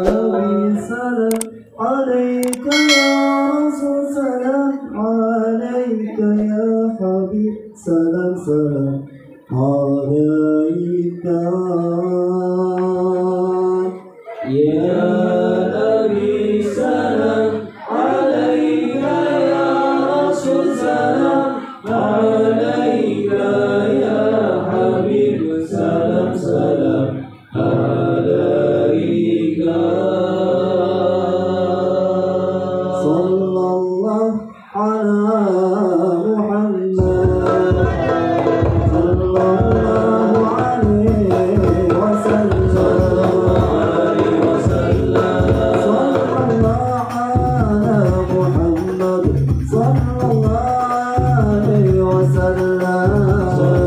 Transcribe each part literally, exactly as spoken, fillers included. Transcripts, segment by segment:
Alaihi salam alaika ya Rasul, salam alaika ya Habib, salam salam alaika ya Abi, salam alaika ya Rasul, salam alaika ya Habib, salam salam alaika. Sallallahu ala Muhammad, sallallahu alaihi wasallam, sallallahu alaihi wasallam, sallallahu ala Muhammad, sallallahu alaihi wasallam. Muhammad.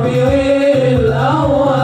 Rahmatan lil alamin.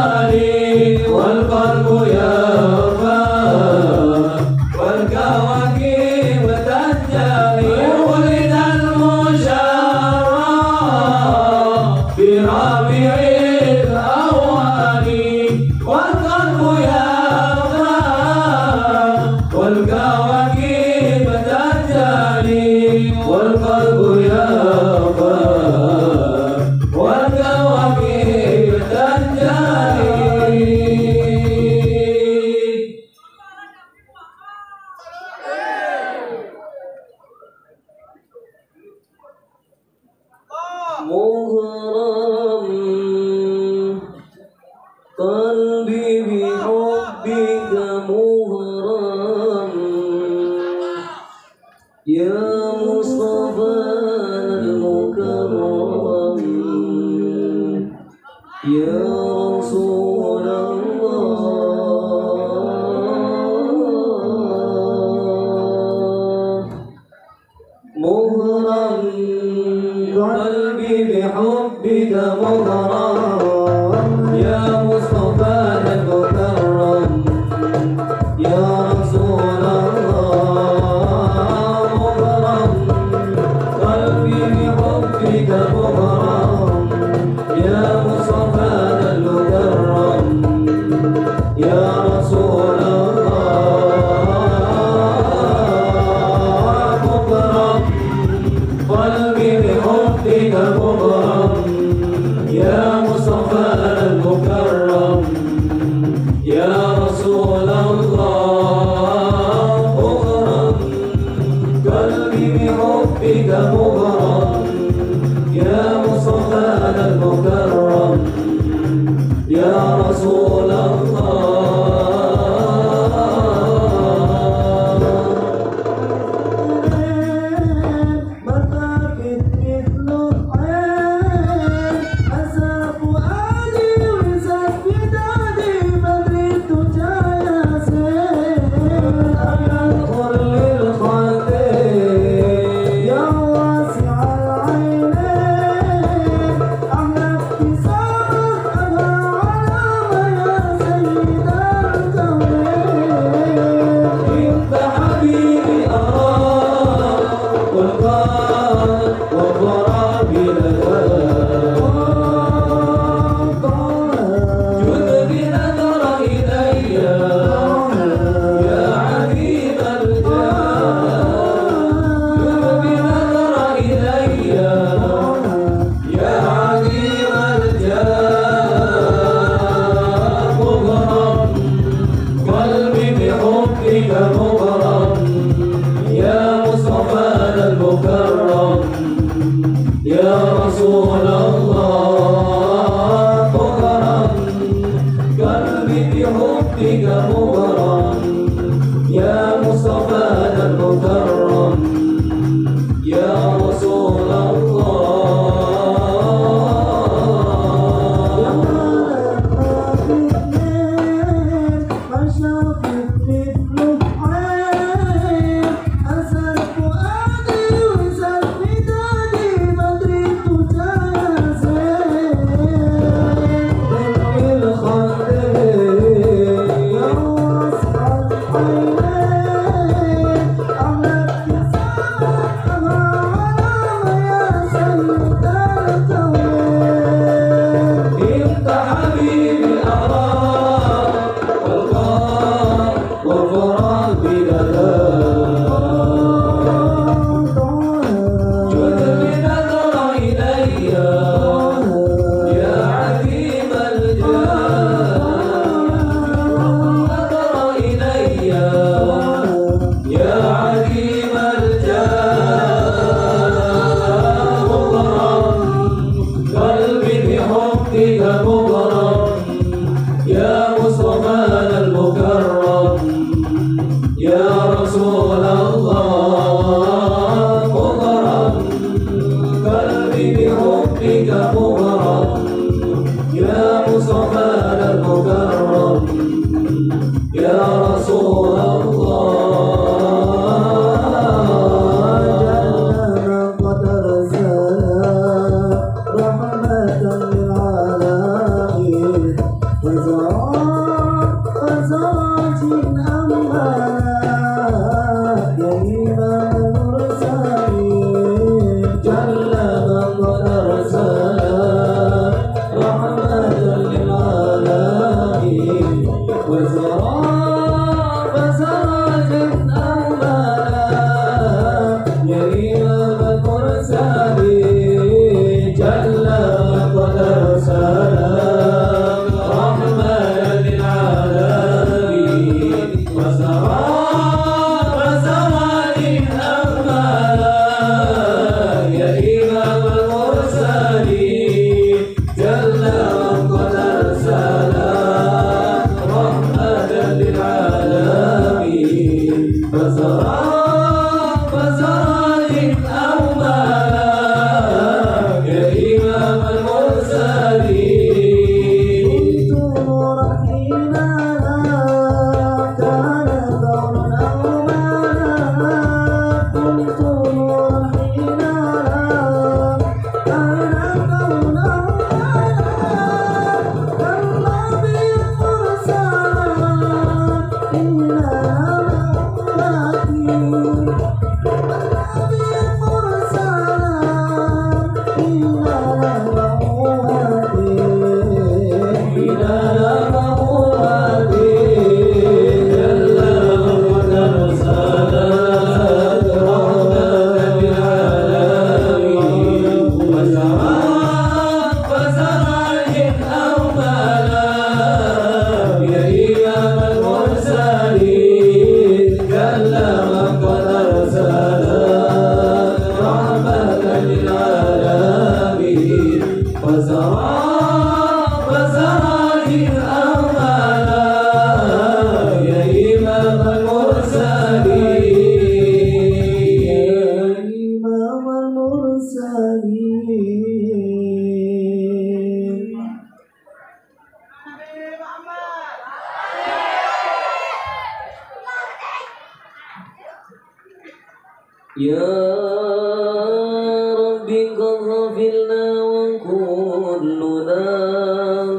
Ya Rabbi qadhafilna wa kulluna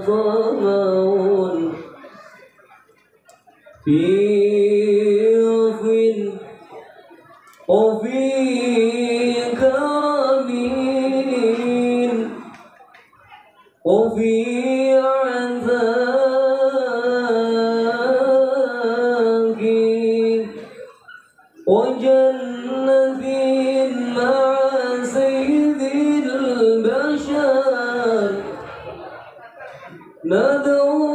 tama'un Bi'afin Ofi'i karamin Ofi'i anzaki وجنة مع سيد البشر ندعو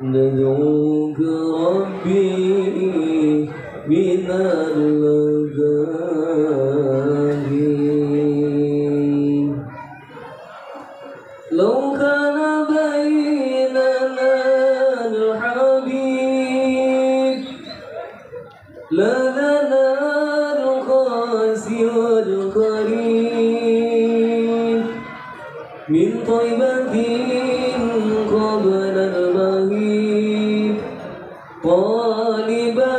ندعوك ربي من اللذاذ لو كان بيننا لنا القاسي والقريب من طيبة قبل المغيب طالبا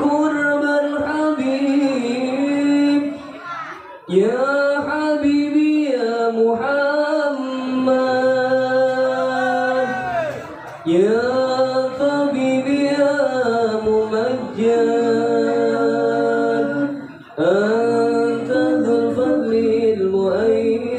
قرب الحبيب يا حبيبي يا محمد يا طبيبي يا ممجد أنت ذو الفضل المؤيد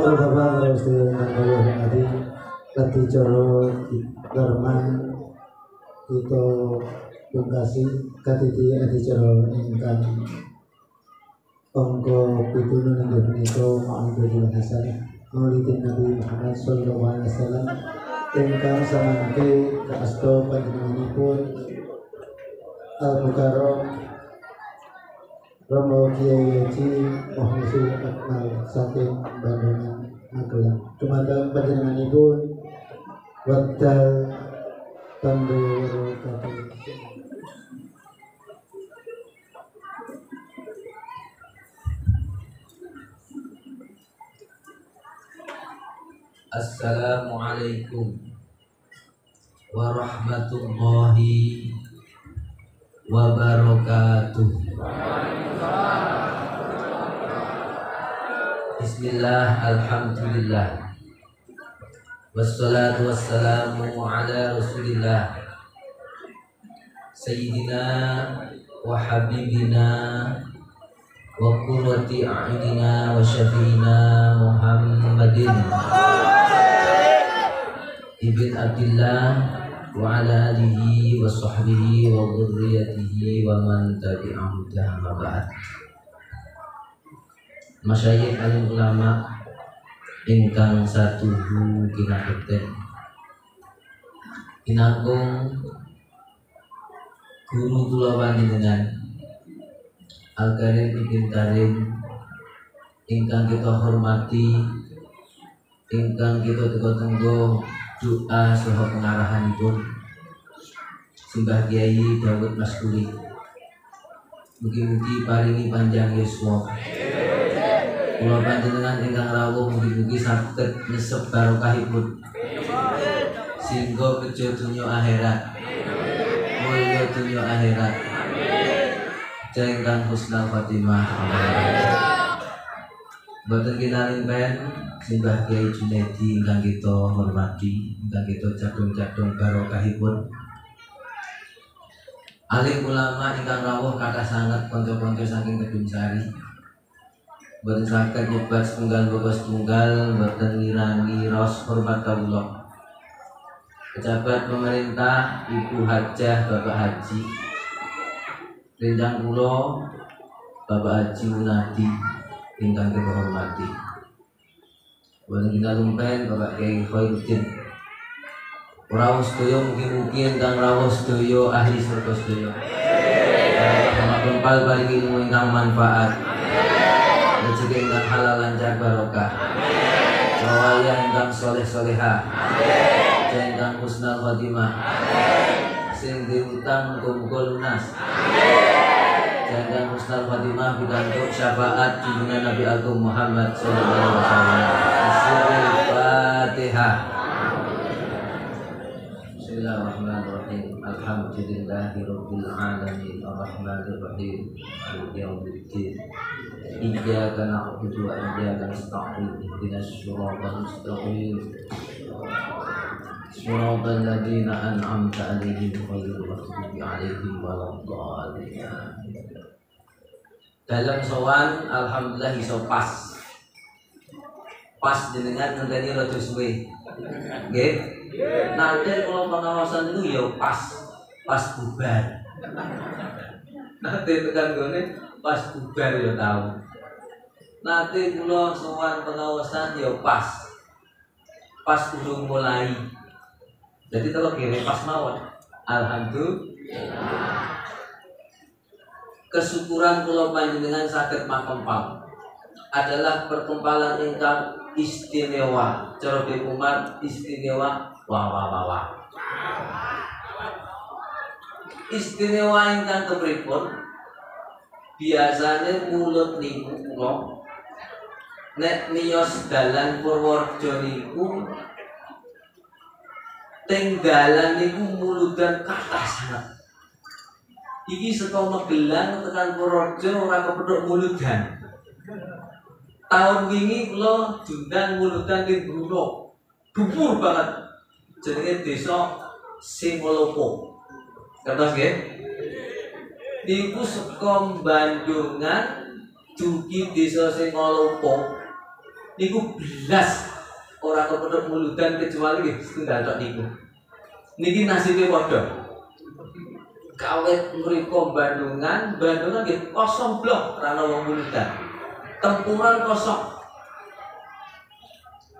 Alhamdulillah Alhamdulillah Lati Jolo Garman Ito Bungkasi Katiti Adi Jolo Engkan Ongko Pidunun Nandun Niko Ma'adudul Hasan Maulidin Nabi Muhammad Sallallahu Alaihi Wasallam Engkan Samangke Ka'asdo Panjenenganipun Al-Mukarram Romo Kiai Haji Muhyiddin Akmal saking Bandungan Magelang. Dumateng panjenenganipun Wadal Tandu Kati Assalamualaikum warahmatullahi wabarakatuh. Bismillah, alhamdulillah, wassalatu wassalamu ala rasulillah sayyidina wa habibina wa qurrati a'yunina wa syafiina Muhammadin ibn Abdillah wa ala alihi wa sahbihi wa dhurriyyatihi wa man tabi'ahum wa ba'd. Masyayikh al ulama ingkang satuhu kinakuten inangkung guru kula panjenengan Al-Karim Ibn Karim ingkang kita hormati, ingkang kita teka tenggo doa saha pengarahanipun Simbah Kiai Daud Maskuli, mugi-mugi paringi panjang yuswa. Kula panjenengan ingkang rawuh mugi-mugi saged nyesep barokahipun sehingga bejo dunya akhirat, mulya dunya akhirat, ingkang husnul khatimah. Mboten kinalimpahan Simbah Kyai Junaidi ingkang kita hormati, ingkang kita cadhong-cadhong barokahipun. Alim ulama ingkang rawuh kathah sanget kanca-kanca saking Kedung Sari. Mboten saged nyebat setunggal bapa setunggal, mboten ngirani raos hormat kawula pejabat pemerintah, ibu hajah, bapak haji rencang kula, bapak haji Munadi ingkang kita hormati. Mboten kinalumpen bapak Kyai Khairuddin ora sedaya, mugi-mugi ingkang rawuh sedaya ahli surga sedaya amin pal paringi ilmu ingkang manfaat, rezeki ingkang halal lancar barokah, amin. Waliya ingkang soleh soleha, amin. Ingkang husnul khatimah, amin. Sing diutang kumpul lunas, amin. Ingkang husnul khatimah pikantuk syafaat junjungan Nabi Agung Muhammad Sallallahu Alaihi Wasallam. Al-Fatihah. Bismillahirrahmanirrahim. Alhamdulillahirabbil alamin, arrahmanirrahim, maliki yaumiddin, iyyaka na'budu wa iyyaka nasta'in, ihdinas shiratal mustaqim, shiratal ladzina an'amta 'alaihim ghairil maghdubi 'alaihim waladdallin. Dalam sowan alhamdulillah iso pas. Pas jenengan ngenteni rada suwe. Nggih. Nanti kalau pengawasan itu ya pas, pas bubar. Nanti tekan gone pas bubar ya tahu. Nanti kula sowan pengawasan ya pas, pas urung mulai. Jadi kalau kene pas mawon. Alhamdulillah. Kesyukuran kula panjenengan saged makempal adalah perkempalan ingkang istimewa, cara umat istimewa, wah wah wah wah. Istimewa ingkang kepripun? Biasane mulut niku kula nek miyos dalan Purworejo niku teng dalan niku muludan kathah sanget. Iki saka Magelang tekan Purworejo ora kepethuk muludan. Tahun wingi kula diundang muludan ning Bruno. Dubur banget. Jenenge desa Simolopo. Kertas nggih. Niku saka Bandungan dugi desa Simolopo niku belas orang kepeduk muludan kecuali nggih setunggal tok niku. Niki nasibe padha. Kawet mriko Bandungan, Bandungan nggih kosong blok ra ana wong muludan. Tempuran kosong.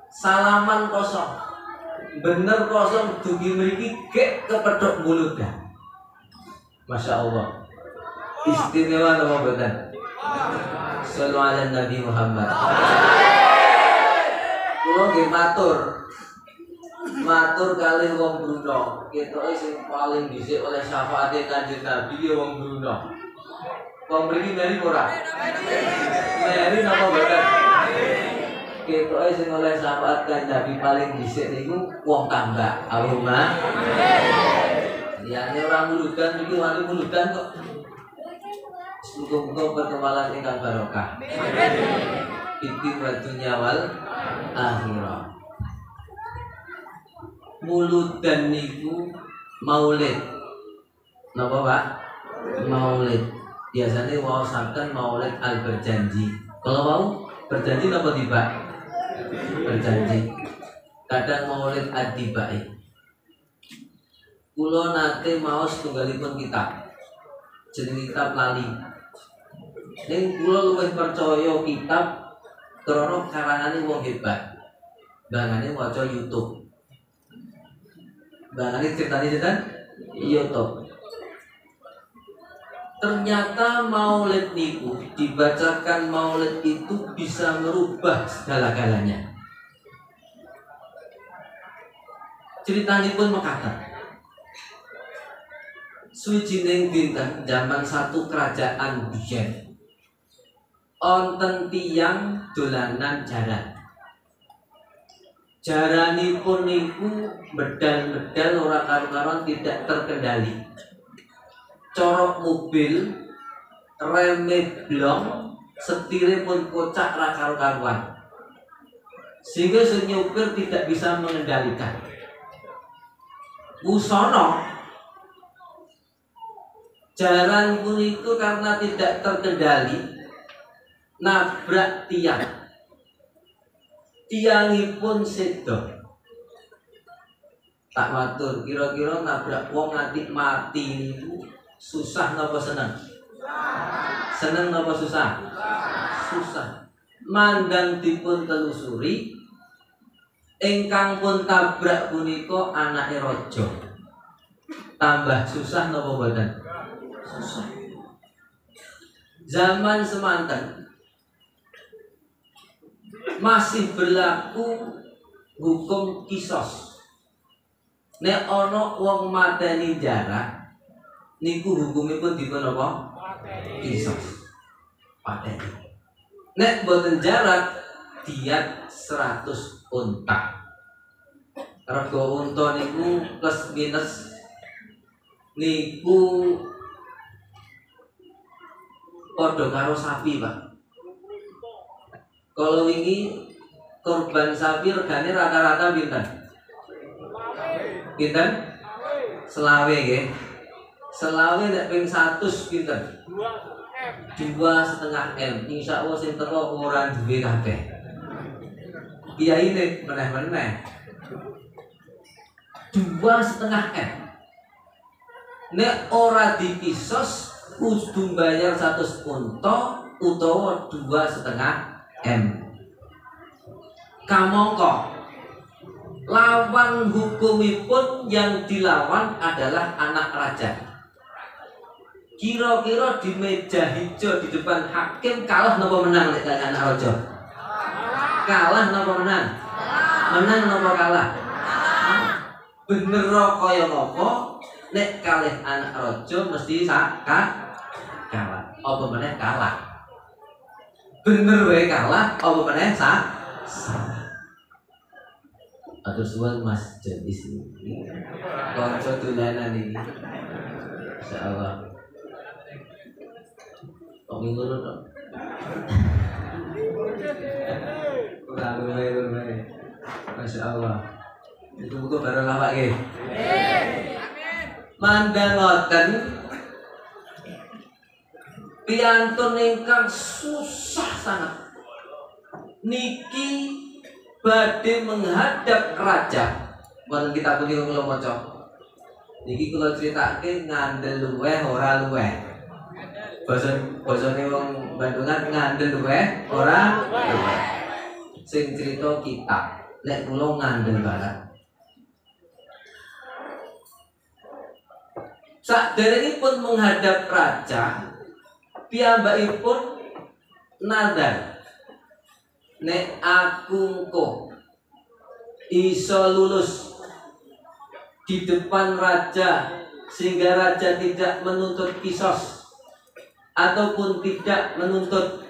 Salaman kosong. Bener kosong dugi mriki gek kepeduk muludan. Masya Allah. Istimewa napa mboten? Sallu ala Nabi Muhammad. Kulo nggih matur. Matur kalih wong Bruno. Ketoke sing paling dhisik oleh syafaate Kanjeng Nabi ya wong Bruno. Wong mriki mari ora. Mari napa mboten? Ketoke sing oleh syafaat Kanjeng Nabi paling dhisik niku wong Tambak. Allahumma. Liyane ora muludan iki wani muludan kok. Muga-muga pertemanan ingkang barokah. Fid dunya wal akhirah. Muludan niku maulid. Napa, Pak? Maulid. Biasane waosaken maulid al berjanji. Kalau mau berjanji napa tiba? Berjanji. Kadang maulid ad-dibai. Kula nate maos tunggalipun kitab. Jenenge kitab Lali. Ning kula luwih percaya kitab krana karangane wong hebat. Bangane waca YouTube. Bangane ceritane cetan YouTube. Ternyata maulid niku dibacakan maulid itu bisa merubah segala-galanya. Ceritanipun mekaten. Sujining dinten zaman satu kerajaan biyen. Onten tiang dolanan jaran. Jaranipun niku bedal-bedal ora karu-karuan tidak terkendali. Corok mobil, reme blong, setire pun kocak ra karu-karuan. Sehingga senyupir tidak bisa mengendalikan. Musono jaran niku karena tidak terkendali nabrak tiang. Tiangipun sedo. Tak matur kira-kira nabrak wong nganti mati niku susah napa seneng? Seneng napa susah? Susah. Mandang dipun telusuri ingkang pun tabrak punika anake raja. Tambah susah napa mboten? Susah. Zaman semanten masih berlaku hukum kisos. Nek ana wong mateni jarak niku hukumipun dipun apa? Kisos. Pateni. Nek boten jarak diat seratus unta. Rega unta niku plus minus niku padha karo sapi, Pak. Kalau ini korban sapi regane rata-rata pinten? Pinten? Selawe nggih. Selawe nek ping seratus pinten? dua koma lima M. Insyaallah sing teko ora duwe kabeh. Kiai nek meneh-meneh. dua koma lima M. Nek ora dikisos kudu bayar seratus unta utawa dua koma lima M. Kamangka lawan hukumipun yang dilawan adalah anak raja. Kira-kira di meja hijau di depan hakim kalah napa menang nek kali anak raja? Kalah napa menang? Menang napa kalah? Bener kaya napa nek kalih anak raja mesti sak kalah. Apa meneh kalah? Bener wae kalah apa meneh sah? Salah. Atur suwun Mas Jan isine. Kanca dolanan iki. Insyaallah. Wong ngono to. Ora luwe-luwe wae. Masyaallah. Itu buku bareng awak nggih. Amin. Amin. Mandang ngoten piantun ingkang susah sangat. niki badhe menghadap raja. Bukan kita punya kalau moco. Niki kalau critake ngandel luweh ora luweh. Bosan bosone wong Bandungan ngandel luweh ora luweh. Sing cerita kita. Lek kula ngandel barang. Saderengipun menghadap raja, piyambakipun nadar. Nek aku engko iso lulus di depan raja sehingga raja tidak menuntut kisos ataupun tidak menuntut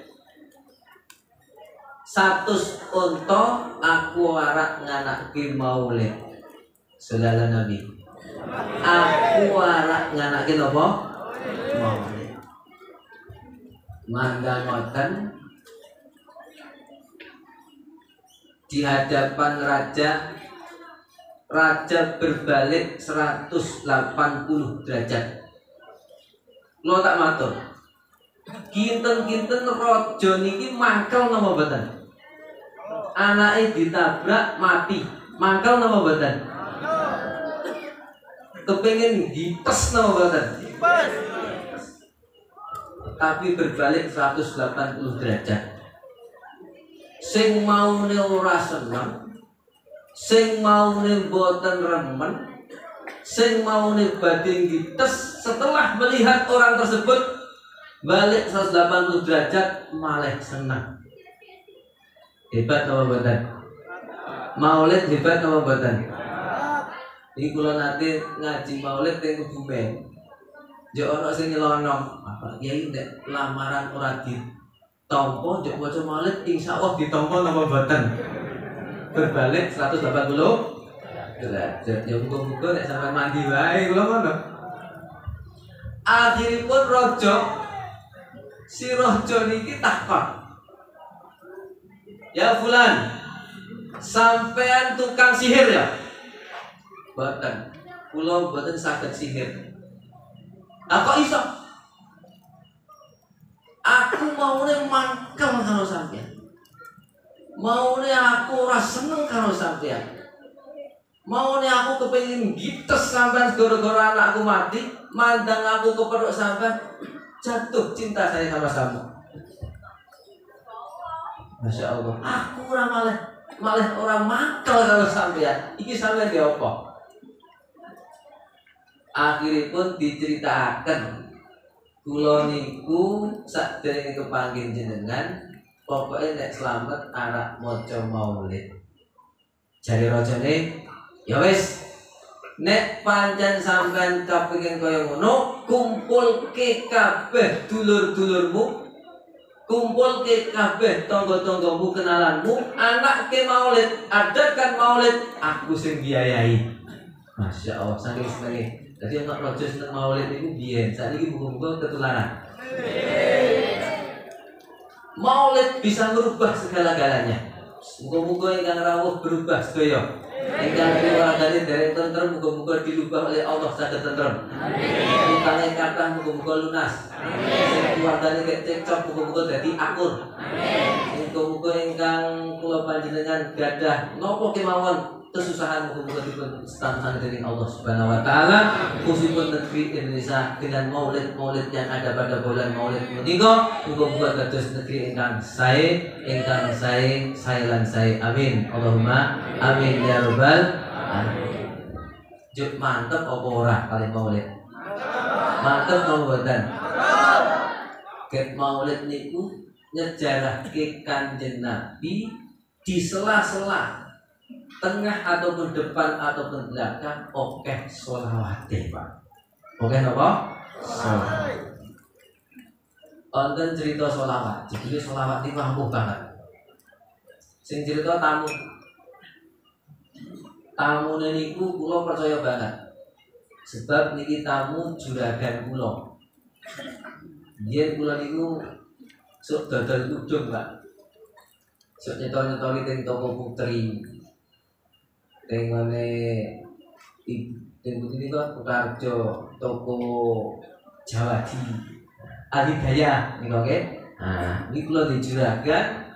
satus onto, aku warak nganakki maulid selala nabi. Aku warak nganakki apa? Maulid. Mangga ngoten di hadapan raja, raja berbalik seratus delapan puluh derajat. Lo tak matur. Kinten-kinten raja niki mangkel napa mboten? Anaknya ditabrak mati, mangkel nama badan. Kepengen dipes nama badan. Tapi berbalik seratus delapan puluh derajat. Sing maune ora seneng, sing maune boten remen, sing maune badhe dites, setelah melihat orang tersebut balik seratus delapan puluh derajat malah senang. Hebat nama badan. Maulid hebat nama badan. Ini kalau nanti ngaji maulid yang kebumen jauh sing nyelonong apa ya ini lamaran orang di tompo jauh wajah maulid insya Allah di tompo nama badan berbalik seratus delapan puluh derajat. Ya buka-buka nek sampai mandi baik kalau mana akhiripun rojo si rojo niki takon. Ya fulan, sampean tukang sihir ya? Boten. Kula boten saged sihir. Lah kok iso? Aku maune mangkel karo sampean. Maune aku ora seneng karo sampean. Maune aku kepengin gites sampean gara-gara anakku mati, mandang aku keperuk sampean, jatuh cinta saya sama kamu. Masya Allah, aku orang malah malah orang mangkel kalau sampean. Iki sampean ya apa? Akhiripun diceritakan kula niku sakderenge kepanggih jenengan, pokoke nek slamet arep maca maulid. Jare rajane, ya wis. Nek pancen sampean kepengin kaya ngono, kumpulke kabeh dulur-dulurmu. Kumpul ke kabeh tonggo-tonggomu kenalanmu, anak ke maulid, adakan maulid, aku sing biayai. Masya Allah, saking senenge. Jadi anak rojo seneng maulid niku biyen, saiki buku-buku ketularan. Maulid bisa merubah segala-galanya. Muga-muga ingkang rawuh berubah sedaya. Ingkang keluargane dereng tentrem, muga-muga dilubah oleh Allah saged tentrem. Amin. Utangane kathah muga-muga lunas. Amin. Keluargane kek cekcok muga-muga dadi akur. Amin. Muga-muga ingkang kula panjenengan gadah napa kemawon kesusahan muga-muga dipun setansah dening Allah Subhanahu wa taala. Khususipun negeri Indonesia dengan maulid-maulid yang ada pada bulan Maulid menika muga-muga dados negeri ingkang sae, ingkang sae, sae lan sae. Amin. Allahumma amin ya rabbal alamin. Juk mantep apa ora kali maulid? Mantep napa mboten? Ket maulid niku nyejarahke Kanjeng Nabi di sela-sela tengah ataupun depan ataupun belakang okeh sholawat Pak. Okeh napa? Sholawat. Wonten cerita sholawat. Jadi sholawat niku ampuh banget. Sing cerita tamu. Tamune niku kula percaya banget. Sebab niki tamu juragan kula. Dia kula niku sok dadal udung, Pak. Sok nyetor-nyetori teng toko putri. Teng ngene teng putri kok Kutarjo, toko Jawadi. Adidaya niku nggih. Ah, niku kula dijuragan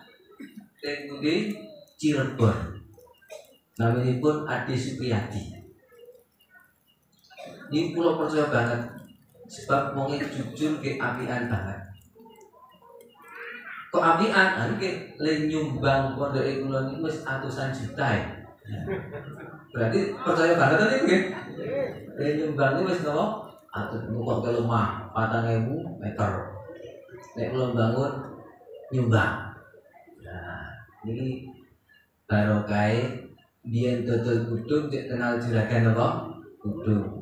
Tenggudi Cirebon. Naminipun Adi Supriyadi. Ini pulau percaya banget. Sebab wong iki jujur ke apian banget. Kok apian? Aku ke lenyumbang kondoke kula niku wis atusan juta ya. Berarti percaya banget kan iki? Lenyumbang niku wis napa? Atus kok ke lemah empat ribu meter. Nek kula bangun nyumbang. Nah, ini barokai biyen dodol gudung cek kenal juragan apa? Gudung.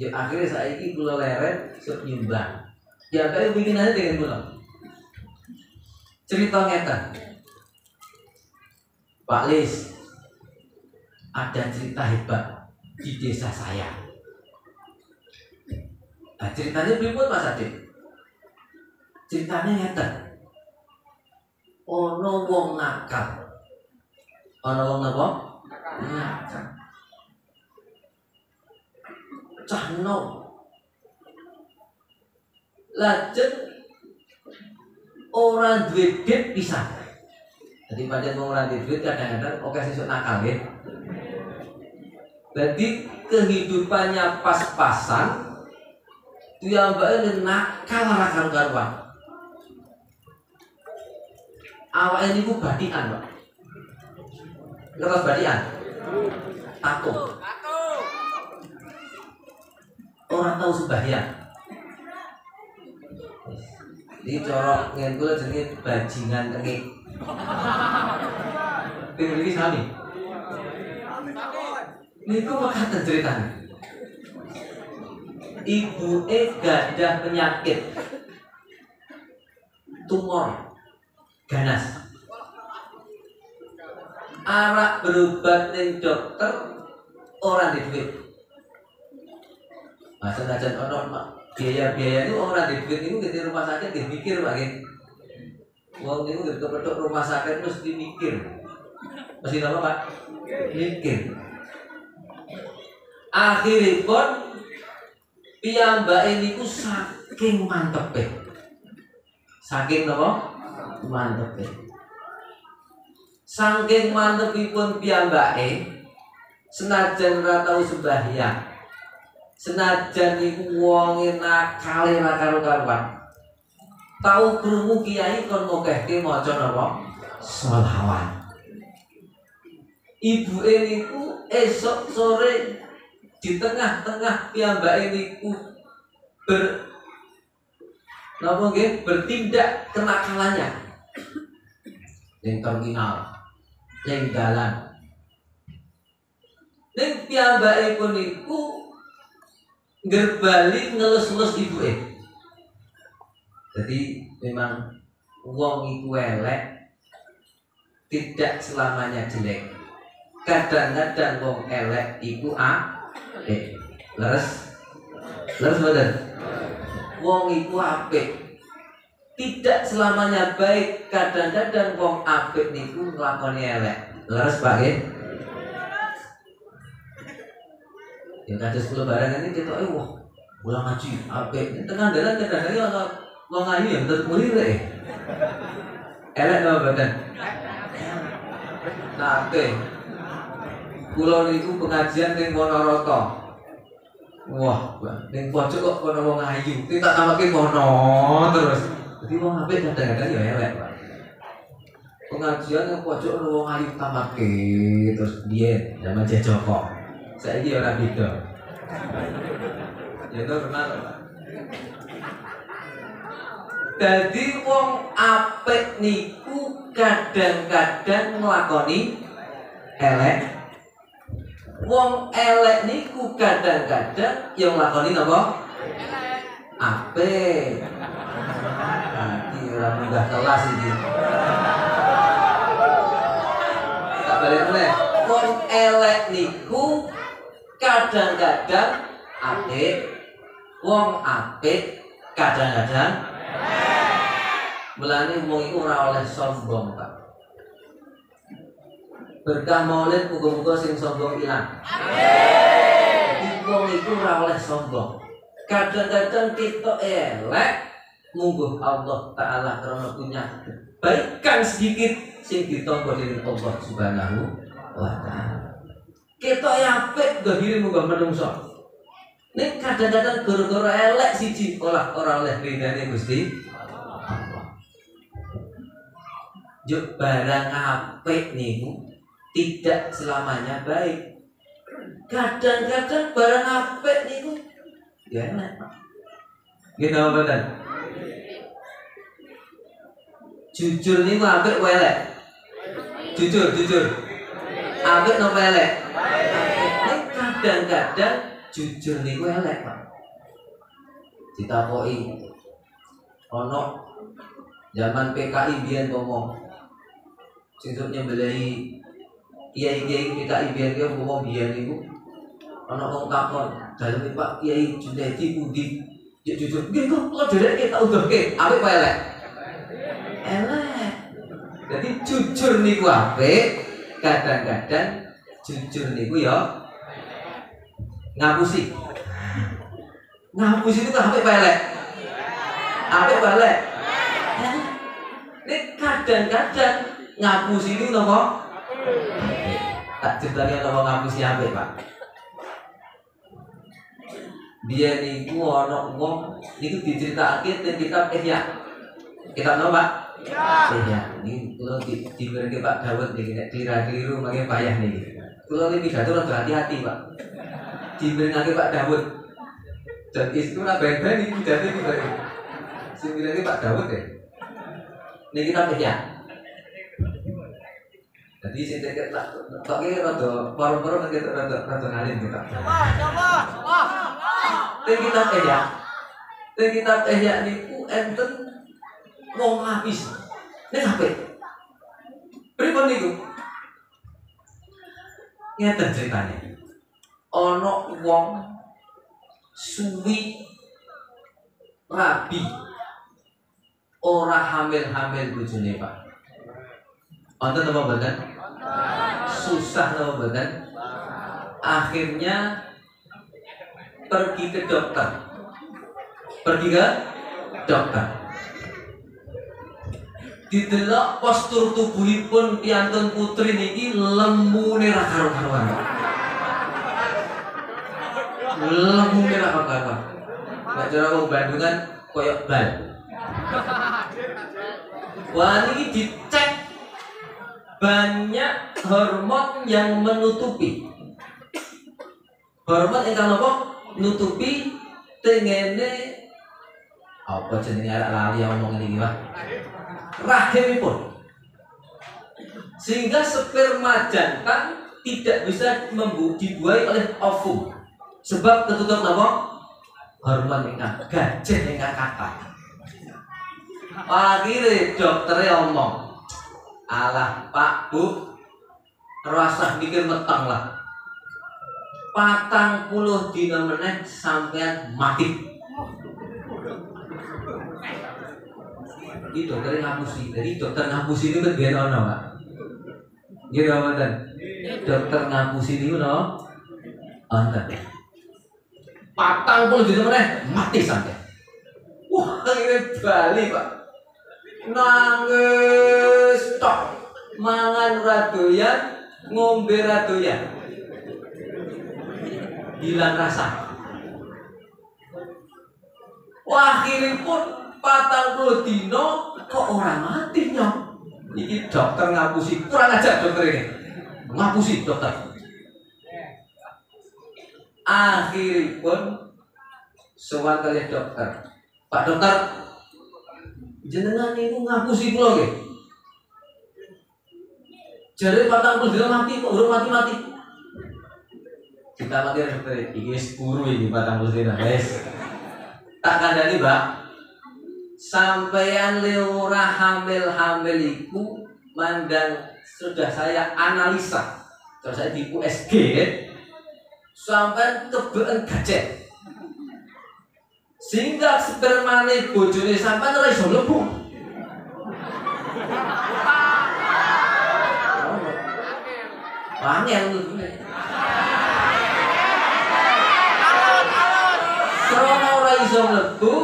Ya akhirnya saiki kula leret sok nyumbang. Ya kaya bikin aja dengan kula. Cerita ngeten. Pak Lis, ada cerita hebat di desa saya. Nah, ceritanya pripun Mas Adik? Ceritanya ngeten. Ono wong nakal. Ana wong napa? Nakal. Cahno. Lajeng ora duwe duit pisan. Dadi pancen wong ora duwe duit kadang-kadang oke sesuk nakal nggih. Dadi kehidupannya pas-pasan. Dia mbake nakal ora karuan. Awake niku badikan, Pak. Lepas badian, takut. Orang tahu sembahyang. Ini corok ngen kula jenenge bajingan tengik. Pilih iki sami. Niku mekaten ceritane. Ibuke gadah penyakit tumor ganas. Arah berobat ning dokter orang di duit. Masa najan ono biaya-biaya itu orang di duit itu ngerti rumah sakit dia mikir Pak nggih. Wong niku ngerti kepethuk rumah sakit mesti mikir. Mesti apa Pak? Mikir. Akhiripun piyambake niku saking mantepe. Saking napa? Mantepe. Saking mantepipun piyambake senajan ora tau sembahyang. Senajan iku wonge nakale ora karo-karuan. Tau krungu kiai kon ngekehke maca napa? Sholawat. Ibuke niku esok sore di tengah-tengah piyambake niku ber napa nggih bertindak kenakalannya. Ning terminal yang dalan, neng piyambake pun niku ngerbali ngelus-ngelus ibuke. Jadi memang wong iku elek tidak selamanya jelek. Kadang-kadang wong elek iku a, eh, leres, leres bener. Wong iku apik. Tidak selamanya baik, kadang-kadang wong apik niku nglakoni elek. Leres Pak nggih. Ya kados kula barang ini ketoke wah, kula ngaji apik. Tengah dalan kadang-kadang ana wong ayu ya terus mulire. Elek apa badan? Nah, apik. Kula niku pengajian ning Ponorogo. Wah, ning pojok kok ana wong ayu. Ning tak tamake kono terus. Jadi wong apik kadang-kadang ya elek. Pengajian yang pojok ana wong ayu tamake terus diet zaman Jejoko. Saiki ora beda. Ya normal. Dadi wong apik niku kadang-kadang nglakoni elek. Wong elek niku kadang-kadang ya nglakoni napa? Elek. Apik. Orang mudah kelas ini. Tak balik meneh. Wong elek niku kadang-kadang apik, wong apik kadang-kadang elek. Mulane wong iku ora oleh sombong, Pak. Berkah maulid muga-muga sing sombong ilang. Amin. Wong iku ora oleh sombong. Kadang-kadang kita elek mungguh Allah Ta'ala karena punya baikan sedikit sing ditampa dening Allah Subhanahu wa taala. Ketok apik dhahirmu gak menungso. Nek kadang-kadang gara-gara elek siji ora ora oleh ridane Gusti Allah. Yo barang apik niku tidak selamanya baik. Kadang-kadang barang apik niku ya enak. Gitu bener. Jujur niku apik wae elek. Jujur, jujur. Apik napa elek? Apik. Kadang-kadang jujur niku elek, Pak. Ditakoki ono zaman P K I biyen ngomong. Sing sok nyembelih kiai-kiai P K I biyen yo ngomong biyen niku ono wong takon, "Dalem Pak Kiai Junedi pundi?" Ya jujur, nggih kok kok dhewe tak udahke, apik wae elek. Elek. Jadi jujur niku apik, kadang-kadang jujur niku ya ngapusi. Ngapusi itu apik apa elek? Apik apa elek? Ini kadang-kadang ngapusi itu napa? Tak ceritanya napa ngapusi apik, Pak. Biyen niku ana wong niku dicritakake teng kitab Ihya. Kitab napa? Ya, ini kalau di diberi Pak Dawud nih, tidak kira-kira pakai payah nih. Kalau ini pidato harus hati-hati Pak. Diberi lagi Pak Dawud. Dan itu lah benar ini pidato ini tadi. Sembilan ini Pak Dawud ya. Ini kita punya. Jadi saya tidak tak tak kira rodo paru-paru nanti rodo rodo ngalin kita. Coba, coba, coba. Tapi kita punya. Tapi kita punya nih enten. Wong habis, nek apik. Pripun niku? Ngeten ceritane. Ana wong suwi rabi ora hamil-hamil bojone, Pak. Wonten napa mboten? Susah napa mboten? Akhirnya pergi ke dokter. Pergi ke dokter. Didelok postur tubuhipun piantun putri niki lembune ra karo-karuan. Lembune ra karo-karuan. Nek cara wong Bandungan koyo bal. Wah niki dicek banyak hormon yang menutupi. Hormon ingkang napa? Nutupi tengene apa jenenge arek lali omong niki, Pak. Rahimipun, sehingga sperma jantan tidak bisa dibuai oleh ovum sebab ketutup nama hormon yang gajah yang kakak. Akhirnya dokternya omong, "Alah Pak Bu, rasah mikir meteng lah. Patang puluh dina meneh sampean mati." Jadi dokter ngapusi, jadi dokter ngapusi itu kan biar ono Pak. Gitu Pak, dokter ngapusi itu no, ono. Patang puluh juta meneh mati sampai. Wah ini Bali Pak, nangis tok, mangan radoyan, ngombe radoyan, hilang rasa. Wah kirim pun. Patang puluh dino kok orang mati nyong. Ini dokter ngapusi, kurang ajar dokter ini. Ngapusi dokter. Akhiripun sowan kalih dokter. Pak dokter, jenengan niku ngapusi kula nggih. Jare patang puluh dino mati kok urung mati-mati. Kita mati dokter iki wis buru iki patang puluh dino wis. Tak kandhani, Mbak. Sampeyan leora hamil-hamil iku mandang sudah saya analisa. Terus saya di U S G sampeyan tebeken gajek. Sehingga spermane bojone sampeyan ora iso mlebu. Angel ngene. Sono ora iso mlebu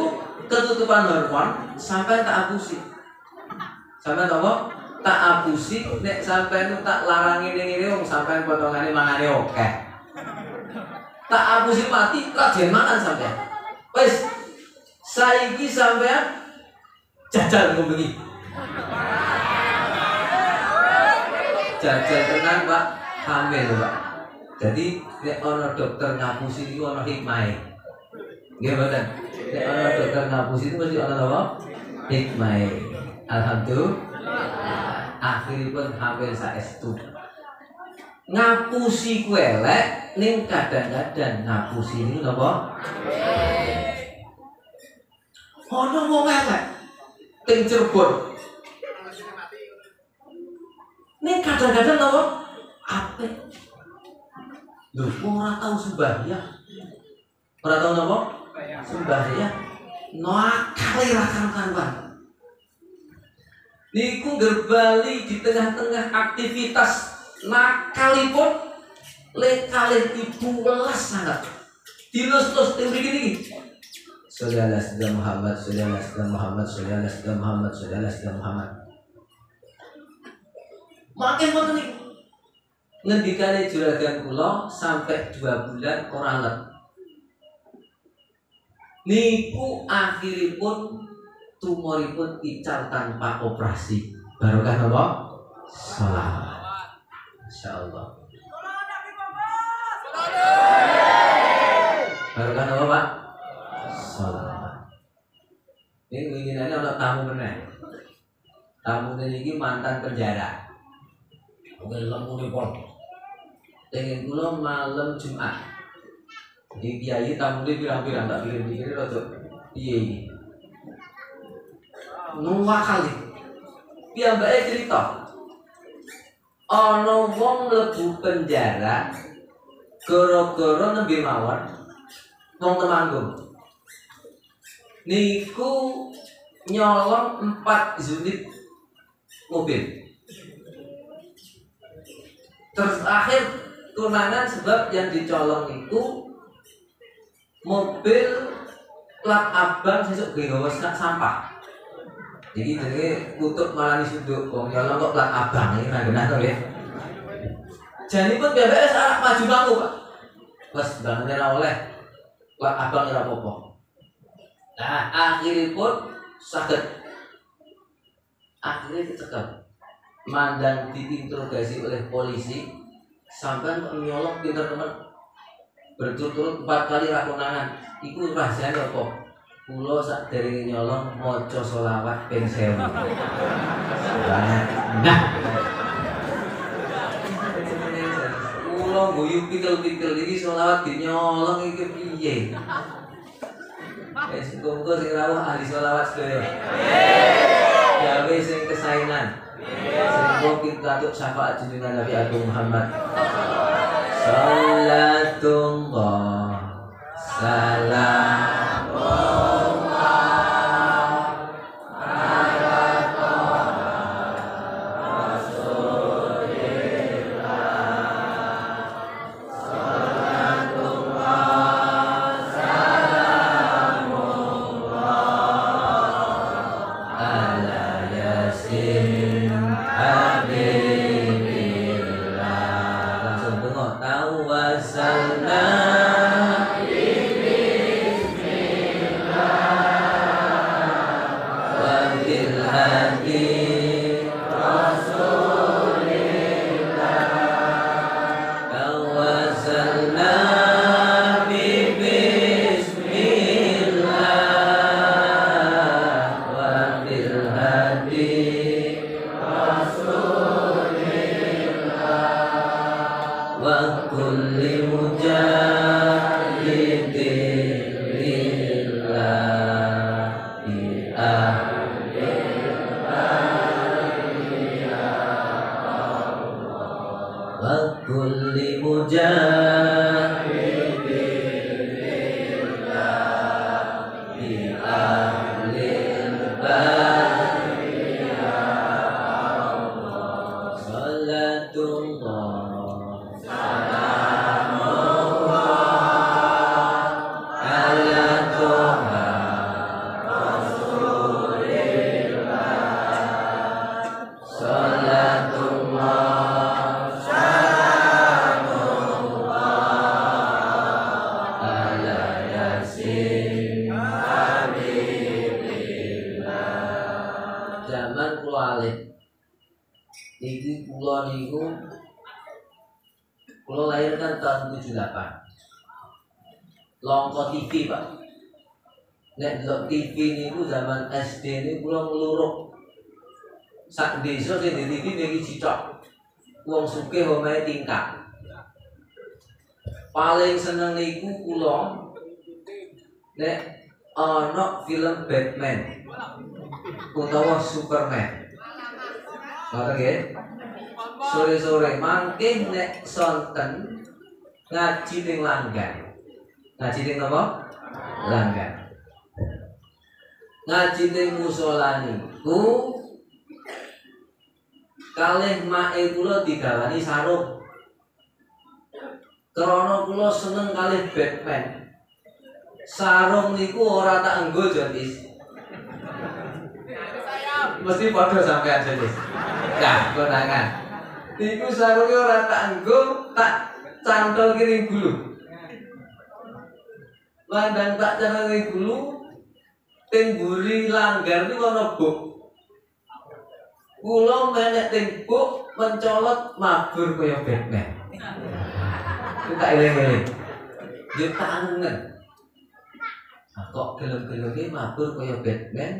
ketutupan hormon sampai tak abusi. Sampai apa? Tak apusi, nek sampai itu tak larangi ini ini, sampai potongannya mangane oke. Tak apusi mati, kajian makan sampai. Wes, saiki sampai jajal ngomong begini. Jajal tenang Pak, hamil Pak. Jadi nek ono dokter ngapusi itu ono hikmah. Nggih mboten. Nek ono dokter ngapusi itu mesti ono apa? Hikmah. Alhamdulillah. Akhiripun hamil saestu. Ngapusi ku elek ning kadang-kadang ngapusi niku napa? Ono wong elek teng Cirebon. Ning kadang-kadang napa? Apik. Lho ora tau sembahyang. Ora tau napa? Sembahyang. Nakale ra karo-karuan. Niku gerbali di tengah-tengah aktivitas nakalipun lekale tipu welas sangat dilus-lus teori gini. Saudara sedang Muhammad, saudara sedang Muhammad, saudara sedang Muhammad, saudara sedang Muhammad. Makin mana nih? Ngendikane juragan kula sampai dua bulan orang let. Niku akhiripun tumoripun ical tanpa operasi. Barokah apa? Sholawat. Insyaallah. Barokah apa Pak? Sholawat. Ini keinginannya untuk tamu pernah. Tamu ini mantan penjara. Oke, lemu nih Pol. Pengen pulang malam Jumat. Jadi kiai tamu ini pirang-pirang tak pikir-pikir rotok. Iya ini. Nuwa kali piyambake cerita ana wong mlebu penjara gara-gara nembe mawon wong Temanggung niku nyolong empat unit mobil terakhir tunangan sebab yang dicolong itu mobil plat abang sesuk gawe sampah. Jadi jadi kutuk malah disuduk, kong nyolong kok plat abang ini nggak benar tuh ya. Jadi pun B B S arah maju bangku Pak. Pas bangunnya ra oleh plat abang ora apa-apa. Nah akhirnya pun sakit. Akhirnya dicekap, mandang diinterogasi oleh polisi. Sampai nyolong pinter teman berturut-turut empat kali rakunangan. Iku rahasianya apa? Kulo sak derenge nyolong maca sholawat ping sewu. Nah. Kulo guyu pitel-pitel iki sholawat dinyolong iki piye? Wis monggo sing rawuh ahli sholawat sedaya. Amin. Gawe sing kesaenan. Amin. Monggo kita tutup syafaat jenengan Nabi Agung Muhammad. Shallallahu salam. Salam. pulau niku pulau lahir kan tahun tujuh puluh delapan. Longko T V, Pak. Nek delok T V niku zaman S D niku pulau ngeluruk. Sak desa sing di T V niki cicok. Wong sugih omahe tingkah. Paling seneng niku kula nek ana film Batman utawa Superman. Ngoten nggih. Sore-sore mangke nek sonten ngaji ning langgan. Ngaji ning napa? Langgan. Ngaji ning musala niku kalih mae kula digawani sarung. Karena kula seneng kalih Batman. Sarung niku ora tak enggo, Jotis. Mesti padha sampean, Jotis. Nah, konangan. Niku sarunge ora tak enggo, tak cantol kiring gulu. Landang tak cantol kiring gulu, teng mburi langgar niku ana buk. Kula menek teng buk mencolot mabur kaya Batman. Tak eleng-eleng, dia tangan. Kok gelem-gelem mabur kaya Batman?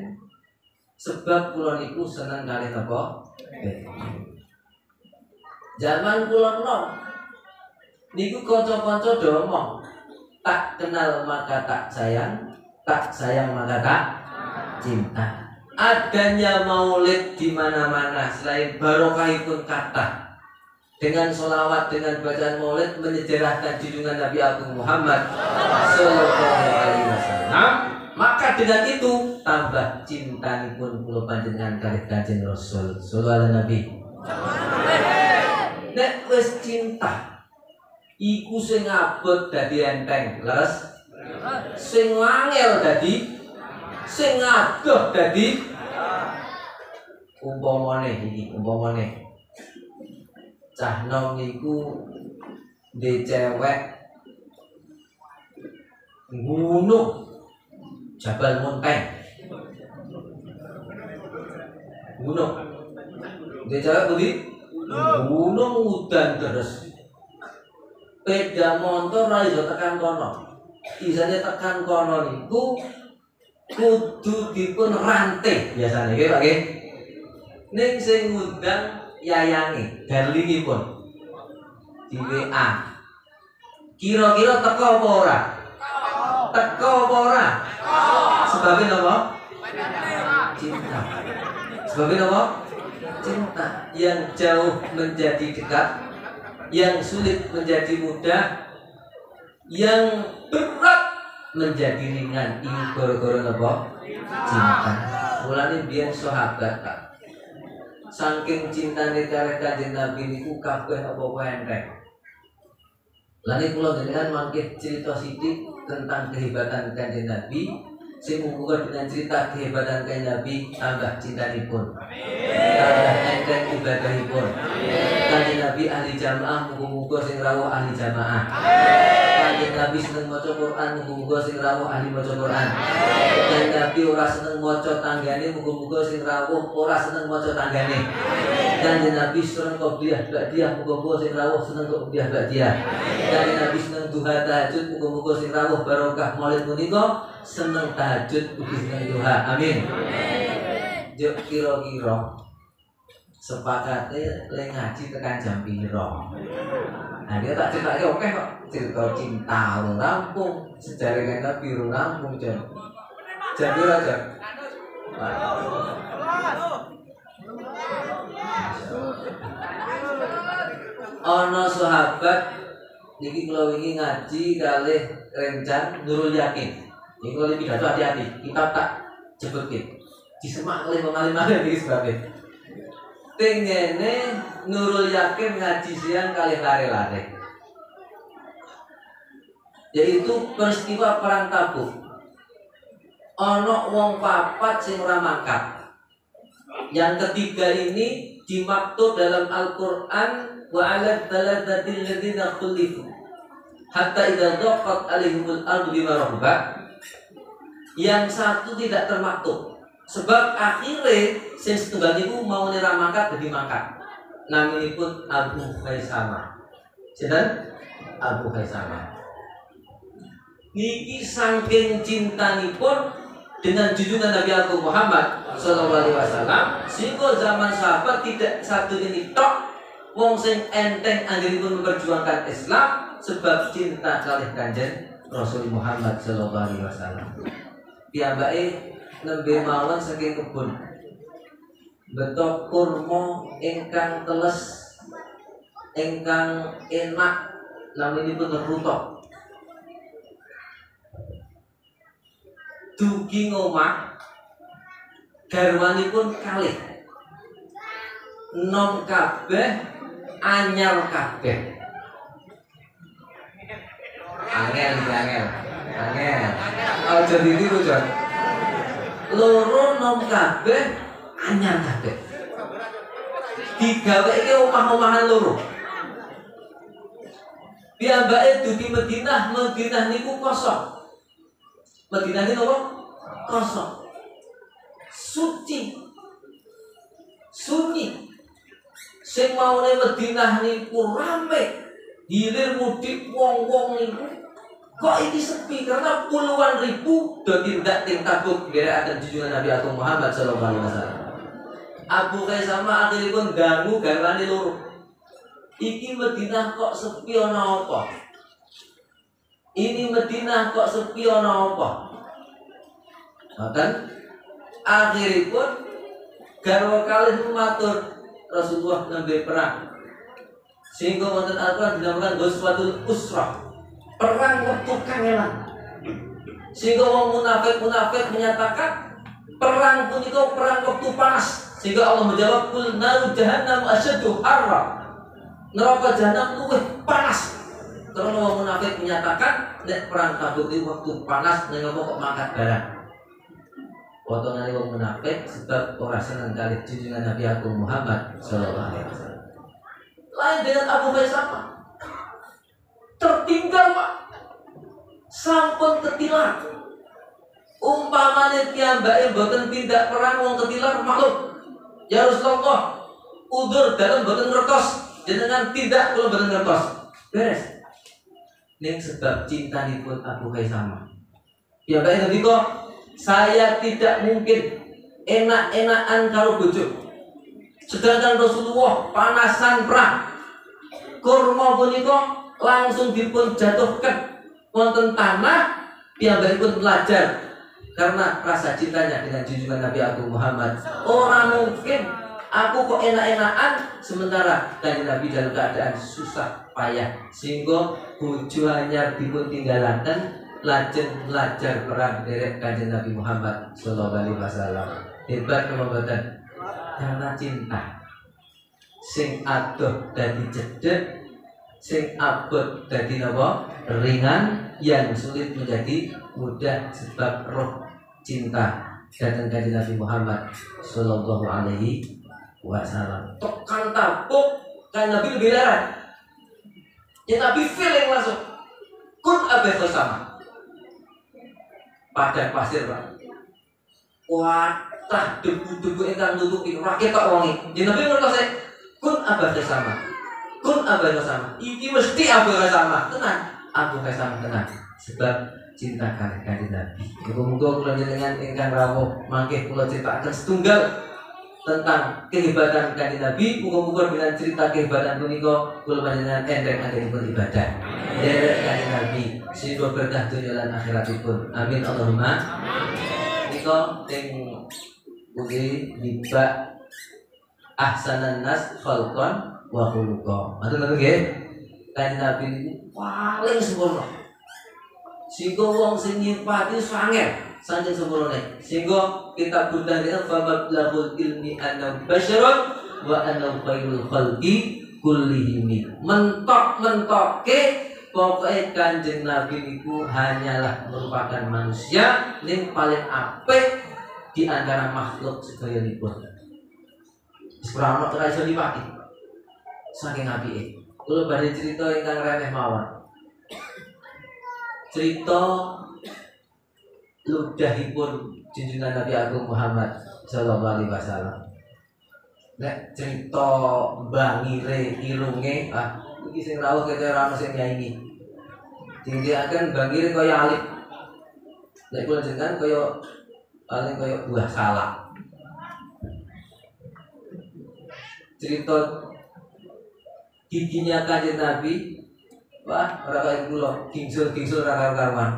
Sebab kula niku seneng kalih napa? Batman. Zaman kula nom, niku kanca-kanca do omong, tak kenal maka tak sayang, tak sayang maka tak cinta. Adanya maulid di mana-mana selain barokahipun kata. Dengan sholawat, dengan bacaan maulid menyejarahkan junjungan Nabi Agung Muhammad Sallallahu Alaihi Wasallam. Maka dengan itu tambah cinta pun kula panjenengan kalih Kanjeng Rasul sallallahu alaihi wasallam. Nek wis cinta iku sing abot dadi enteng, les sing angel dadi sing adoh dadi umpamane iki umpamane cah nom niku de cewek gunung Jabal Monteng gunung de cewek budi gunung udan terus peda motor ra iso tekan kono isane tekan kono niku kudu dipun rantai biasane nggih Pak nggih ning sing ngundang yayangi, darlingi pun di W A kira-kira teko apa ora? Teko apa ora? Sebabnya apa? Cinta. Sebabnya apa? Cinta yang jauh menjadi dekat, yang sulit menjadi mudah, yang berat menjadi ringan. Ini gara-gara apa? Cinta. Mulane biyen sahabat Pak saking cintane karep Kanjeng Nabi niku kabeh apa-apa enteng. Lan iki kula jenengan mangke cerita sithik tentang kehebatan Kanjeng Nabi sing hubungan dengan cerita kehebatan Kanjeng Nabi tambah cintanipun. Amin. Tambah enteng ibadahipun. Amin. Kanjeng Nabi ahli jamaah muga-muga sing rawuh ahli jamaah. Amin. Kanjeng Nabi seneng maca Quran muga-muga sing rawuh ahli maca Quran. Kanjeng Nabi ora seneng maca tanggane muga-muga sing rawuh ora seneng maca tanggane. Kanjeng Nabi seneng qobliyah ba'diyah muga-muga sing rawuh seneng qobliyah ba'diyah. Kanjeng Nabi seneng duha tahajud muga-muga sing rawuh barokah maulid punika seneng tahajud ugi seneng duha. Amin. Yo kira-kira sepakate lek ngaji tekan jam piro? Nah, dia tak cerita ya, oke kok cerita cinta urung rampung, sejarah kita biru rampung jam jam berapa jam? Ono sahabat niki kula wingi ngaji kalih Rencan Nurul Yakin. Niki kula lebih dato hati-hati, kitab tak jebetke. Disemak kalih malih-malih niki sebabnya. Tengene Nurul Yakin ngaji siang kali lare-lare, yaitu peristiwa perang Tabuk. Ono wong papat sing ora mangkat. Yang ketiga ini dimaktub dalam Al-Qur'an wa 'alal baladatil ladzina khulifu hatta idza daqat alaihimul ardu bima rahabat. Yang satu tidak termaktub. Sebab akhirnya sing setunggal niku mau nira mangkat dadi mangkat. nami pun Abu Khaisamah. Sedan Abu Khaisamah. Niki saking cintanipun dengan junjungan Nabi Agung Muhammad Sallallahu Alaihi Wasallam, sehingga zaman sahabat tidak satu ini tok wong sing enteng anggenipun memperjuangkan Islam sebab cinta kalih Kanjeng Rasul Muhammad Sallallahu Alaihi Wasallam. Piyambake nembe mawon saking kebun betok kurma ingkang teles ingkang enak naminipun rutok. Dugi ngomah garwanipun kalih nom kabeh anyar kabeh. Angel angel angel. Aja ditiru jan. Loro nom kabeh anyar kabeh. Digaweke omah-omahan loro. Piyambake dugi Madinah, Madinah niku kosong. Madinah niku kosong. Suci. Sunyi. Sing maune Madinah niku rame. Hilir mudik wong-wong niku kok ini sepi karena puluhan ribu do tindak tim Tabuk gara atas junjungan Nabi Agung Muhammad Sallallahu Alaihi Wasallam. Abu Khaisamah akhiripun ganggu garwane loro. Iki Madinah kok sepi ana apa? Ini Madinah kok sepi ana apa? Ngoten akhiripun garwa kalih matur Rasulullah nembe perang. Sehingga wonten Al-Qur'an dinamakan Ghazwatul Usrah. Perang waktu kangelan. Sehingga wong munafik-munafik menyatakan perang punika perang waktu panas. Sehingga Allah menjawab kul naru jahannam asyaddu harra. Neraka jahannam luwih panas. Karena wong munafik menyatakan nek perang Tabuk iki waktu panas nek kok mangkat barang. Potongane wong munafik sebab ora seneng kalih junjungan Nabi Agung Muhammad sallallahu alaihi wasallam. Lain dengan Abu Khaisamah. Tertinggal Pak. Sampun ketilar. Umpamane piyambake mboten tindak perang wong ketilar makhluk. Ya Rasulullah, udur dalam mboten ngertos, jenengan tindak kula mboten ngertos. Beres. Ning sebab cintanipun Abu Khaisamah. Piyambake ngendika, saya tidak mungkin enak-enakan karo bojo. Sedangkan Rasulullah panasan perang. Kurma punika langsung dipun jatuhkan wonten tanah, piyambakipun belajar karena rasa cintanya dengan junjungan Nabi Agung Muhammad. Orang mungkin aku kok enak-enakan sementara dari Nabi dalam keadaan susah payah, sehingga bojo anyar dipun tinggalaken lajeng belajar perang derek Kanjeng Nabi Muhammad Sallallahu Alaihi Wasallam. Hebat kemampuan karena cinta sing adoh dadi cedhek, sing abot dadi napa ringan, yang sulit menjadi mudah sebab roh cinta datang dari Nabi Muhammad Sallallahu Alaihi Wasallam. Tekan Tabuk kan Nabi lebih larang. Ya Nabi feeling langsung kun Abu Khaisamah padang pasir Pak. Watah debu-debu ingkang nutupi raket kok wonge. Ya Nabi ngertos kun Abu Khaisamah. Kun Abu Khaisamah, iki mesti Abu Khaisamah, tenang, Abu Khaisamah tenang, sebab cinta kalian kanjeng Nabi. Muga-muga kula njenengan ingkang rawuh mangke kula critakaken setunggal tentang kehebatan kanjeng Nabi. Muga-muga dengan cerita kehebatan punika kula panjenengan entek anggenipun ibadah. Derek kanjeng Nabi, sehingga berkah dunya lan akhiratipun. Amin Allahumma. Nika teng ugi dibak ahsanan nas khalqan wa khuluqa. Matur nuwun nggih. Kanjeng Nabi niku paling sempurna. Sehingga wong sing nyipati sanget sanjeng sempurnane. Sehingga kita butuh ilmu fabablahul ilmi anna basyarun wa anna khairul khalqi kullihim. Mentok-mentoke pokoke Kanjeng Nabi niku hanyalah merupakan manusia ning paling apik di antara makhluk sedaya nipun. Wis ora ono ora iso liwati. Saking apike. Kula badhe crita ingkang remeh mawon. Crita ludahipun junjungan Nabi Agung Muhammad Sallallahu Alaihi Wasallam. Nek cerita bangire ilunge ah iki sing rawuh kaya ora ono sing nyanyi. Tinggiaken bangire kaya alif. Nek kula jenengan kaya alif kaya buah salak. Cerita giginya kanjeng Nabi wah ora kaya kula, gingsul-gingsul ora karuan.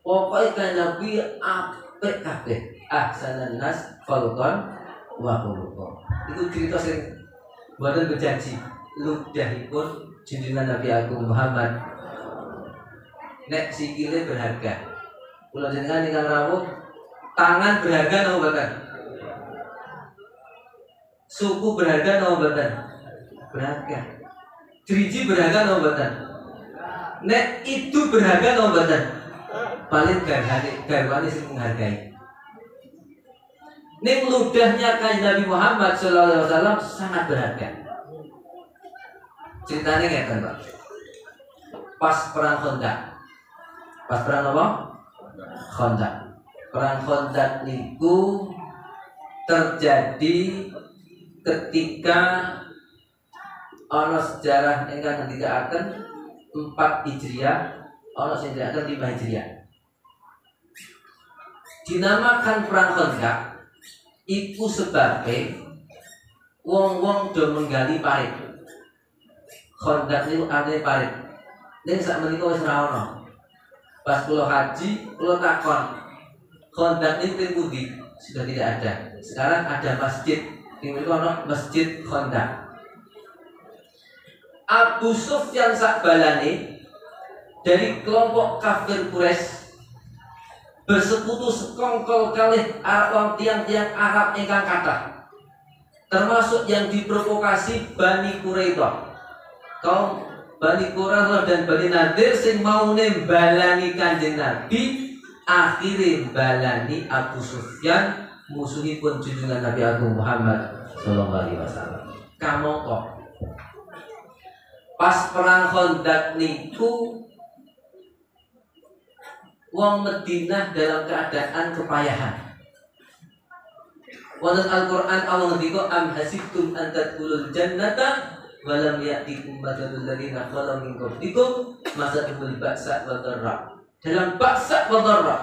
Pokoke kanjeng Nabi apik kabeh. Ahsanan nas falqan Wahulullah. Itu cerita sering buatan berjanji ludahipun junjungan Nabi Agung Muhammad. Nek sikile berharga. Kula jenengan ingkang rawuh tangan berharga napa mboten? Suku berharga napa mboten? Berharga. Driji berharga napa mboten? Nek itu berharga napa mboten? Paling garwane garwane sing menghargai. Ning ludahnya kanjeng Nabi Muhammad sallallahu alaihi wasallam sangat berharga. Ceritanya ngeten, Pak. Pas perang Khandaq. Pas perang apa? Khandaq. Perang Khandaq niku terjadi ketika ana sejarah ingkang ngendikaaken empat Hijriah, ana sing ngendikaaken lima Hijriah. Dinamakan perang Khandaq iku sebabe wong-wong do menggali parit. Khandaq niku ane parit. Ning sak menika wis ora ono. Pas kula haji, kula takon. Khandaq niku teng pundi? Sudah tidak ada. Sekarang ada masjid. Ning niku ono Masjid Khandaq. Abu Sufyan sakbalane dari kelompok kafir Quraisy bersekutu sekongkol kalih arwah tiang-tiang Arab ingkang kathah, termasuk yang diprovokasi Bani Quraidah. Kaum Bani Quraidah dan Bani Nadir sing mau nembalani kanjeng Nabi, akhire balani Abu Sufyan musuhipun junjungan Nabi Agung Muhammad sallallahu alaihi wasallam. Kamangka pas perang Khandaq niku wong Madinah dalam keadaan kepayahan. Walaupun Al-Quran Allah ngendika am hasibtum an tadkhulul jannata wa lam ya'tikum mathalul ladzina khalaw min qablikum masatul ba'sa wa dharra. Dalam ba'sa wa dharra,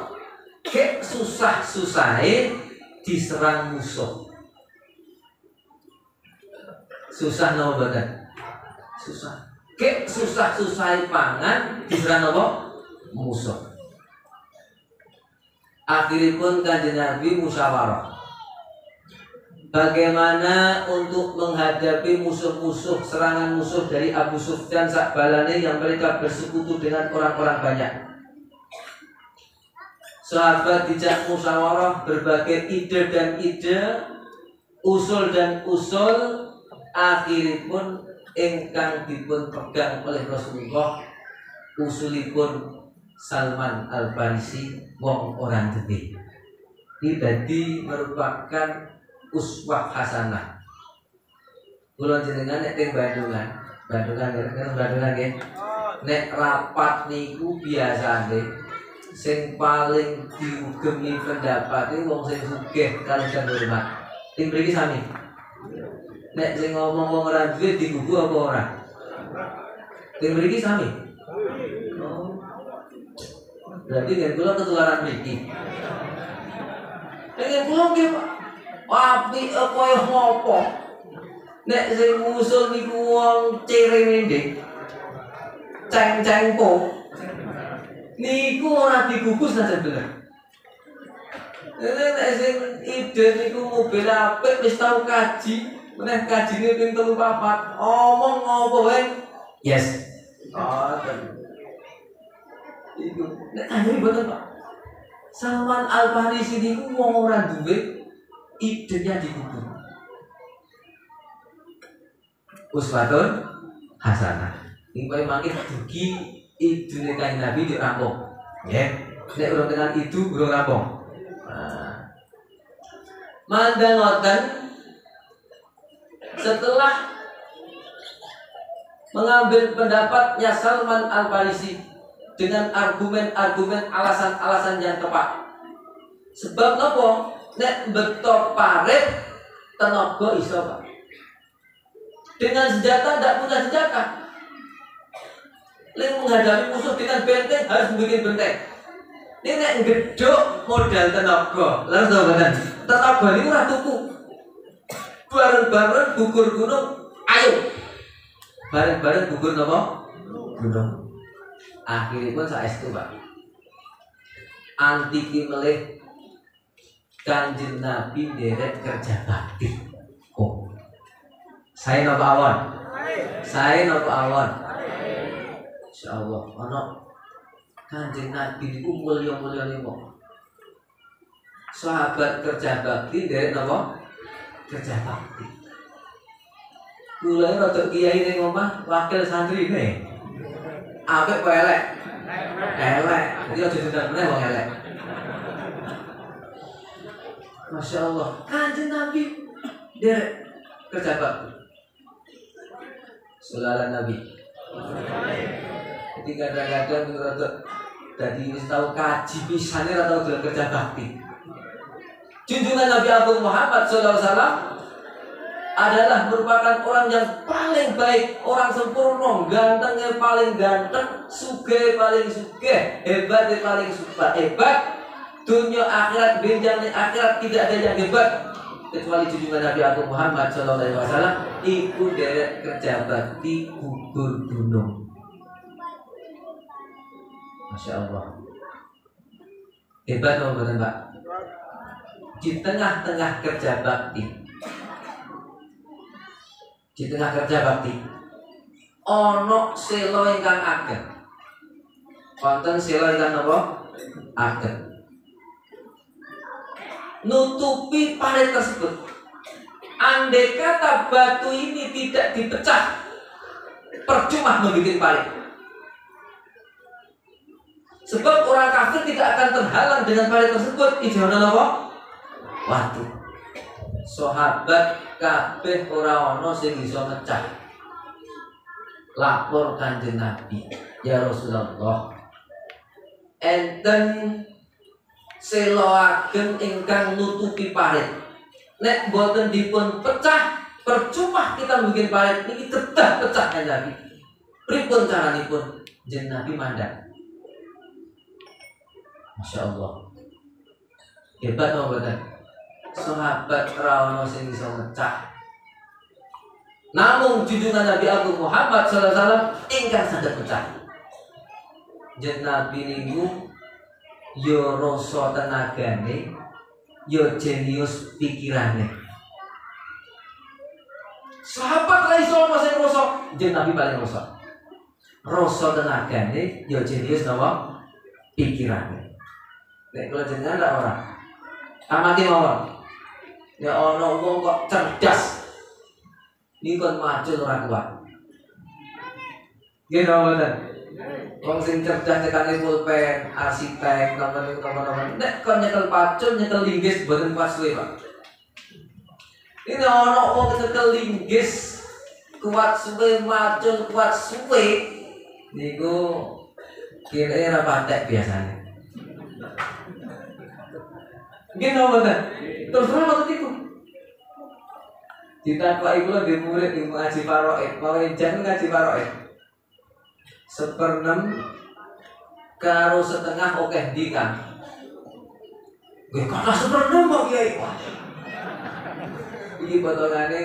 kek susah-susahe diserang musuh. Susah napa badan? Susah. Kek susah-susahe pangan diserang apa? Musuh. Akhiripun kanjeng Nabi musyawarah. Bagaimana untuk menghadapi musuh-musuh, serangan musuh dari Abu Sufyan sakbalane yang mereka bersekutu dengan orang-orang banyak. Sahabat dijak musyawarah berbagai ide dan ide, usul dan usul, akhiripun ingkang dipun pegang oleh Rasulullah usulipun Salman Al-Farisi wong orang gede. Ini tadi merupakan uswah hasanah. Kula jenengan nek teng Bandungan, Bandungan nek Bandungan nggih. Nek rapat niku biasane sing paling diugemi pendapate wong sing sugih kali sing hormat. Tim mriki sami. Nek sing ngomong wong ora duwe digugu apa ora? Tim mriki sami. Berarti dengan pulau ketularan miki. Dengan pulau kita, api apa yang ngopo? Nek sing musuh niku wong cerewet, ceng-ceng po. Niku ora digugus aja bener. Nek sing ide niku mobil apik wis tau kaji, meneh kajine ping telu papat. Omong ngopo wae? Yes. Oh, ten. Iku nek anjir boten Pak. Salman Al-Farisi niku wong ora duwe idenya dikubur. Uswatun hasanah. Ing kowe mangke dugi idene kanjeng Nabi dirampung. Nggih. Nek urung tenan idu urung rampung. Nah. Mandanoten setelah mengambil pendapatnya Salman Al-Farisi dengan argumen-argumen alasan-alasan yang tepat. Sebab nopo nek beto parit tenaga iso, Pak. Dengan senjata tidak punya senjata. Lek menghadapi musuh dengan benteng harus bikin benteng. Ini nek gedhok modal tenaga. Lalu tenaga. Tenaga ini ora tuku. Bareng-bareng gugur gunung, ayo. Bareng-bareng gugur napa? Gunung. Akhirnya pun saestu, Pak. Antiki melih Kanjeng Nabi derek kerja bakti. Oh. Saya napa awon? Saya napa awon? Insyaallah ana Kanjeng Nabi niku mulya-mulyane kok. Sahabat kerja bakti derek napa? Kerja bakti. Mulai rada kiai ning omah wakil santri ne. Apik kok elek. Elek. Iki aja diundang meneh wong elek. Masya Allah, Kanjeng Nabi derek kerja bakti. Sholawat Nabi. Jadi kadang-kadang rada dadi wis tau kaji pisane ra tau dolan kerja bakti. Junjungan Nabi Agung Muhammad shallallahu alaihi wasallam adalah merupakan orang yang paling baik, orang sempurna, gantengnya paling ganteng, sugih paling sugih, hebatnya paling hebat, hebat. Dunia akhirat, benjangnya akhirat, tidak ada yang hebat kecuali junjungan Nabi Agung Muhammad shallallahu alaihi wasallam. Iku derek kerja bakti gugur gunung. Masya Allah. Hebat teman-teman, Pak. Di tengah-tengah kerja bakti, di tengah kerja bakti, ono selo ingkang ageng. Wonten selo ingkang apa? Ageng. Nutupi parit tersebut. Andai kata batu ini tidak dipecah, percuma membuat parit. Sebab orang kafir tidak akan terhalang dengan parit tersebut. Ijana apa? Watu. Sahabat kabeh ora ana sing iso mecah. Lapor Kanjeng Nabi, ya Rasulullah, enten selo ageng ingkang nutupi parit. Nek boten dipun pecah, percuma kita bikin parit niki kedah pecah kan Nabi. Pripun caranipun? Jeneng Nabi mandang. Masya Allah. Hebat apa boten? Sahabat ra ono sing iso mecah. Namung junjungan Nabi Agung Muhammad sallallahu alaihi wasallam ingkang saged pecah. Jeneng Nabi niku yo rasa tenagane, yo jenius pikirane. Sahabat ra iso masih rasa, jeneng Nabi paling rasa. Rasa tenagane, yo jenius napa? Pikirane. Nek kula jenengan ra ora. Amati mawon. Ya ana wong kok cerdas. Niki kon macul ora kuat. Nggih napa ten? Wong sing cerdas tekane pulpen, arsitek, teman-teman. Nek kon nyekel pacul, nyekel linggis boten kuat suwe, Pak. Ini ana wong nyekel linggis kuat suwe, macul kuat suwe. Niku kira-kira patek biasane. Nggih napa ten? Terus apa niku? Ditakoki kula di murid ilmu ngaji Faroe, pawen jan ngaji Faroe. Seperenem karo setengah okeh di kan. Nggih kata seperenem kok Kyai. Iki potongane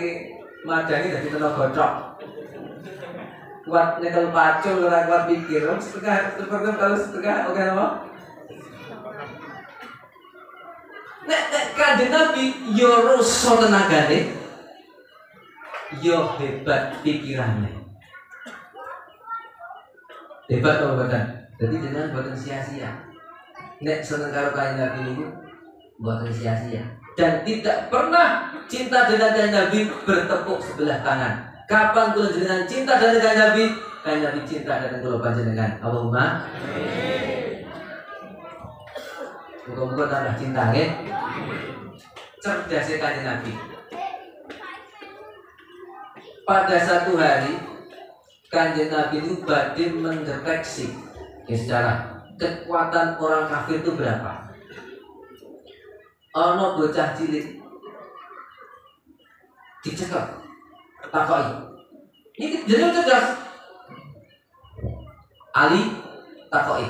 madani dadi tenan bocok. Kuat nyekel pacul ora kuat pikir, setengah seperenem karo setengah okeh apa? Nek nek Kanjeng Nabi yo rasa tenagane, yo hebat pikirane. Hebat kalau badan, jadi dengan buatan sia-sia. Nek seneng karo Kanjeng Nabi niku buatan sia-sia. Dan tidak pernah cinta dengan Kanjeng Nabi bertepuk sebelah tangan. Kapan kula jenengan cinta dengan Kanjeng Nabi? Kanjeng Nabi cinta dengan kula panjenengan. Allahumma amin. Muga-muga tambah cinta nggih. Cerdasnya Kanjeng Nabi. Pada satu hari Kanjeng Nabi itu badai mendeteksi ya, secara kekuatan orang kafir itu berapa. Ono bocah cilik dicegah, takoi. Ini jadi cerdas. Ali takoi.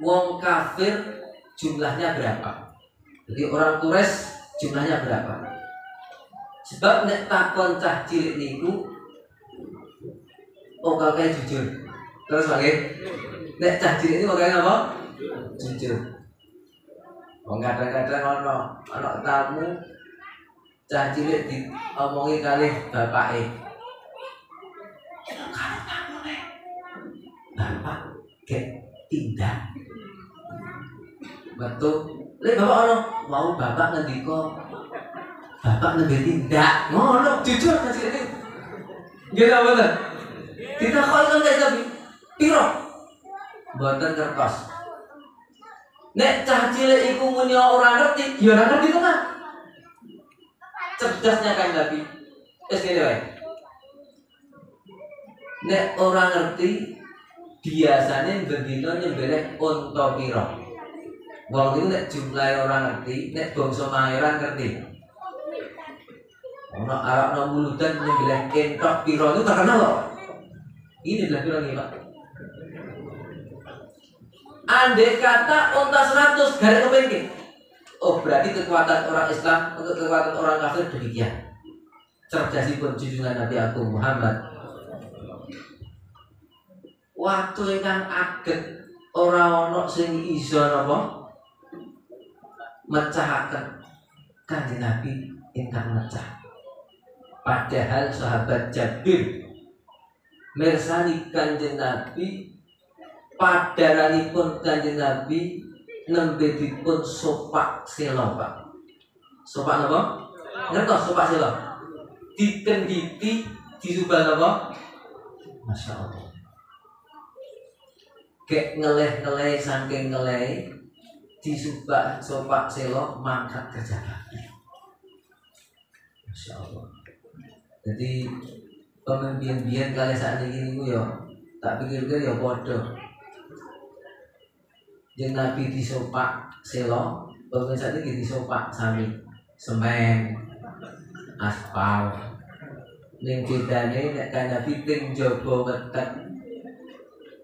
Wong kafir jumlahnya berapa? Jadi orang Quraisy jumlahnya berapa? Sebab nek takon cah cilik niku oh kakek jujur. Terus lagi nek cah cilik niku kakek apa? Jujur. Wong kadang-kadang ono ono tamu cah cilik diomongi kalih bapake. Karo tamune. Bapak gek tindak. Betul. Lek bapak ono mau bapak ngendika bapak lebih tindak, ngono jujur cah cilik niku. Nggih ta mboten? Ditakoni kan kaya piro? Mboten kertas. Nek cah cilik iku muni ora ngerti, ya ora ngerti to kan. Cerdasnya kan Nabi. Wis ngene wae. Nek orang ngerti biasanya bendina nyembelih unta pira. Wong iki nek jumlahe ora ngerti, nek bangsa mayoran ngerti. Ono arakno muludan nyembelih entok pira itu terkenal kok. Ini lha pira nggih, Pak? Andai kata unta seratus garek kepengke. Oh berarti kekuatan orang Islam untuk kekuatan orang kafir demikian. Cerdasipun junjungan Nabi Agung Muhammad. Waktu ingkang aget ora ana sing iso napa mecahaken Kanjeng Nabi ingkang mecah. Padahal sahabat Jabir mirsani Kanjeng Nabi padaranipun Kanjeng Nabi nembe dipun sopak selo, Pak. Sopak napa? Ngertos sopak selo. Dikendhiti disubal napa? Masyaallah. Gek ngeleh-ngeleh saking ngeleh disubak sopak selo mangkat kerja bakti. Masyaallah. Jadi pemimpin-pemimpin kali saat ini niku ya tak pikir-pikir ya padha. Yang Nabi disopak selo, pemirsa ini disopak sami semen, aspal. Ning bedane nek kan Nabi ping njaba weteng.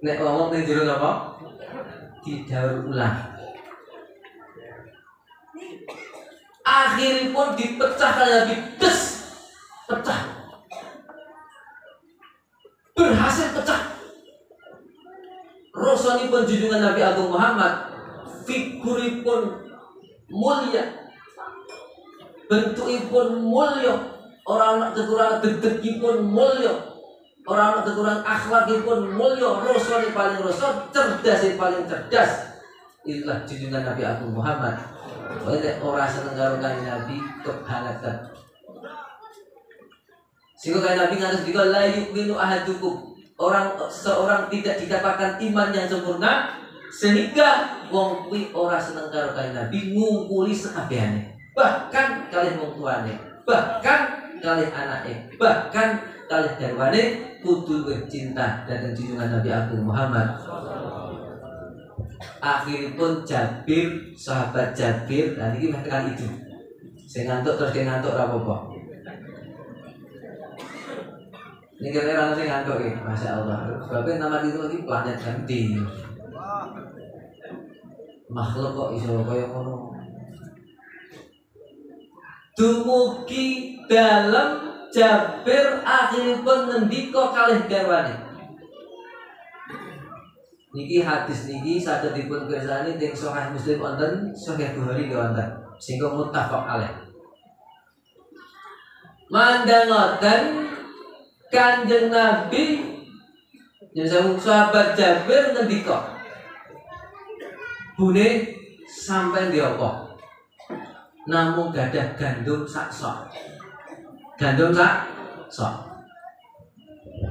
Nek wong ning jero napa? Didaur ulang. Akhiripun dipecah lagi des. Pecah. Berhasil pecah. Rasulipun junjungan Nabi Agung Muhammad, figuripun mulia, bentukipun mulia, orang nak teguran dedekipun mulia, orang nak teguran akhlakipun mulia, Rasulipun paling Rasul, cerdasipun paling cerdas. Itulah junjungan Nabi Agung Muhammad. Oleh orang senenggaru kanjeng Nabi kebangetan. Sehingga kanjeng Nabi ngantos dika la yu'minu ahadukum. Orang seorang tidak didapatkan iman yang sempurna sehingga wong kuwi ora seneng karo kanjeng Nabi ngumpuli sekabehane. Bahkan kalih wong tuane, bahkan kalih anake, bahkan kalih garwane kudu luwih cinta dhateng junjungan Nabi Agung Muhammad. Akhiripun Jabir, sahabat Jabir, lan iki menekan itu. Sing ngantuk terus ngantuk ora apa-apa. Ini kira-kira nanti ngantuk ya, Masya Allah. Sebabnya nama itu lagi planet ganti. Makhluk kok iso kaya ngono. Dumugi dalam Jabir akhiripun ngendika kalih garwane. Niki hadis niki saged dipun kersani teng Sahih Muslim wonten, Sahih Bukhari wonten, sehingga muttafaq alaih. Mandangoten Kanjeng Nabi nyuwun sahabat Jabir ngendika. Bune sampean diopo? Namung gadah gandum sak sok. Gandum sak sok.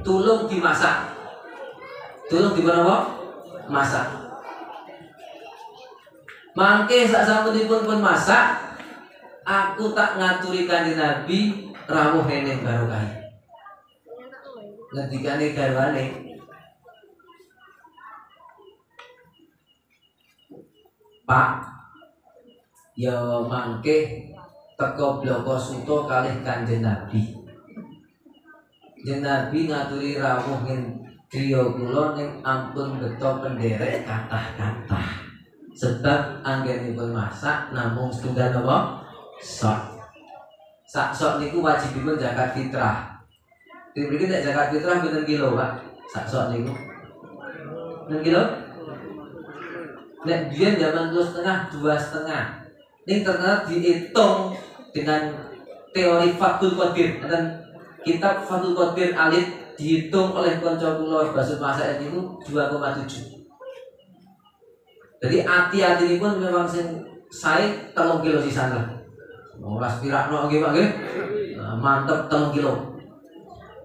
Tulung dimasak. Tulung dipunapa? Masak. Mangke sak sampunipun pun masak, aku tak ngaturi Kanjeng Nabi rawuh rene barokah. Ngendikane garwane Pak ya mangke teko bloko suto kalih Kanjeng Nabi. Kanjeng Nabi ngaturi rawuh ing griya kula ning ampun beto penderek kathah-kathah. Sebab anggenipun masak namung setunggal napa? Sok. Sak sok niku wajibipun zakat fitrah. Dene mriki nek zakat fitrah pinten kilo, Pak? Sak sok niku. Pinten kilo? Nek biyen zaman terus setengah, dua setengah. Ini terkenal dihitung dengan teori Fathul Qadir dan kitab Fathul Qadir Alif dihitung oleh konco kula Basut Masak niku dua koma tujuh. Jadi hati-hati ini pun memang saya telung kilo di sana. Oras pirakno nggih Pak nggih. Mantep telung kilo.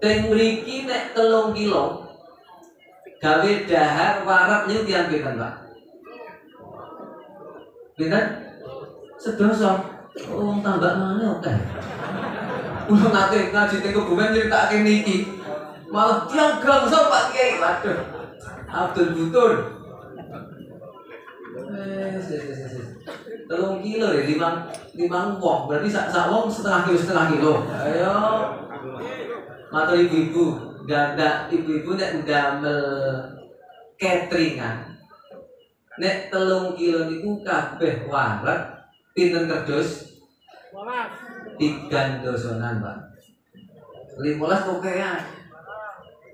Teng mriki nek telung kilo gawe dahar warap niku tiyang pinten Pak? Pinten? Sedoso, wong tambak mana oke? Udah nanti ngaji tengok bukan cerita akhir niki, malah tiang gang sobat kiai, waduh, Abdul Butur, eh, telung kilo ya lima lima wong, berarti sak sak wong setengah kilo setengah kilo, ayo, matur ibu-ibu, gak ada ibu-ibu nek damel cateringan, nek telung kilo niku kabeh warak. Pinten kerdus? Tiga dosonan Pak. Limolas pokoknya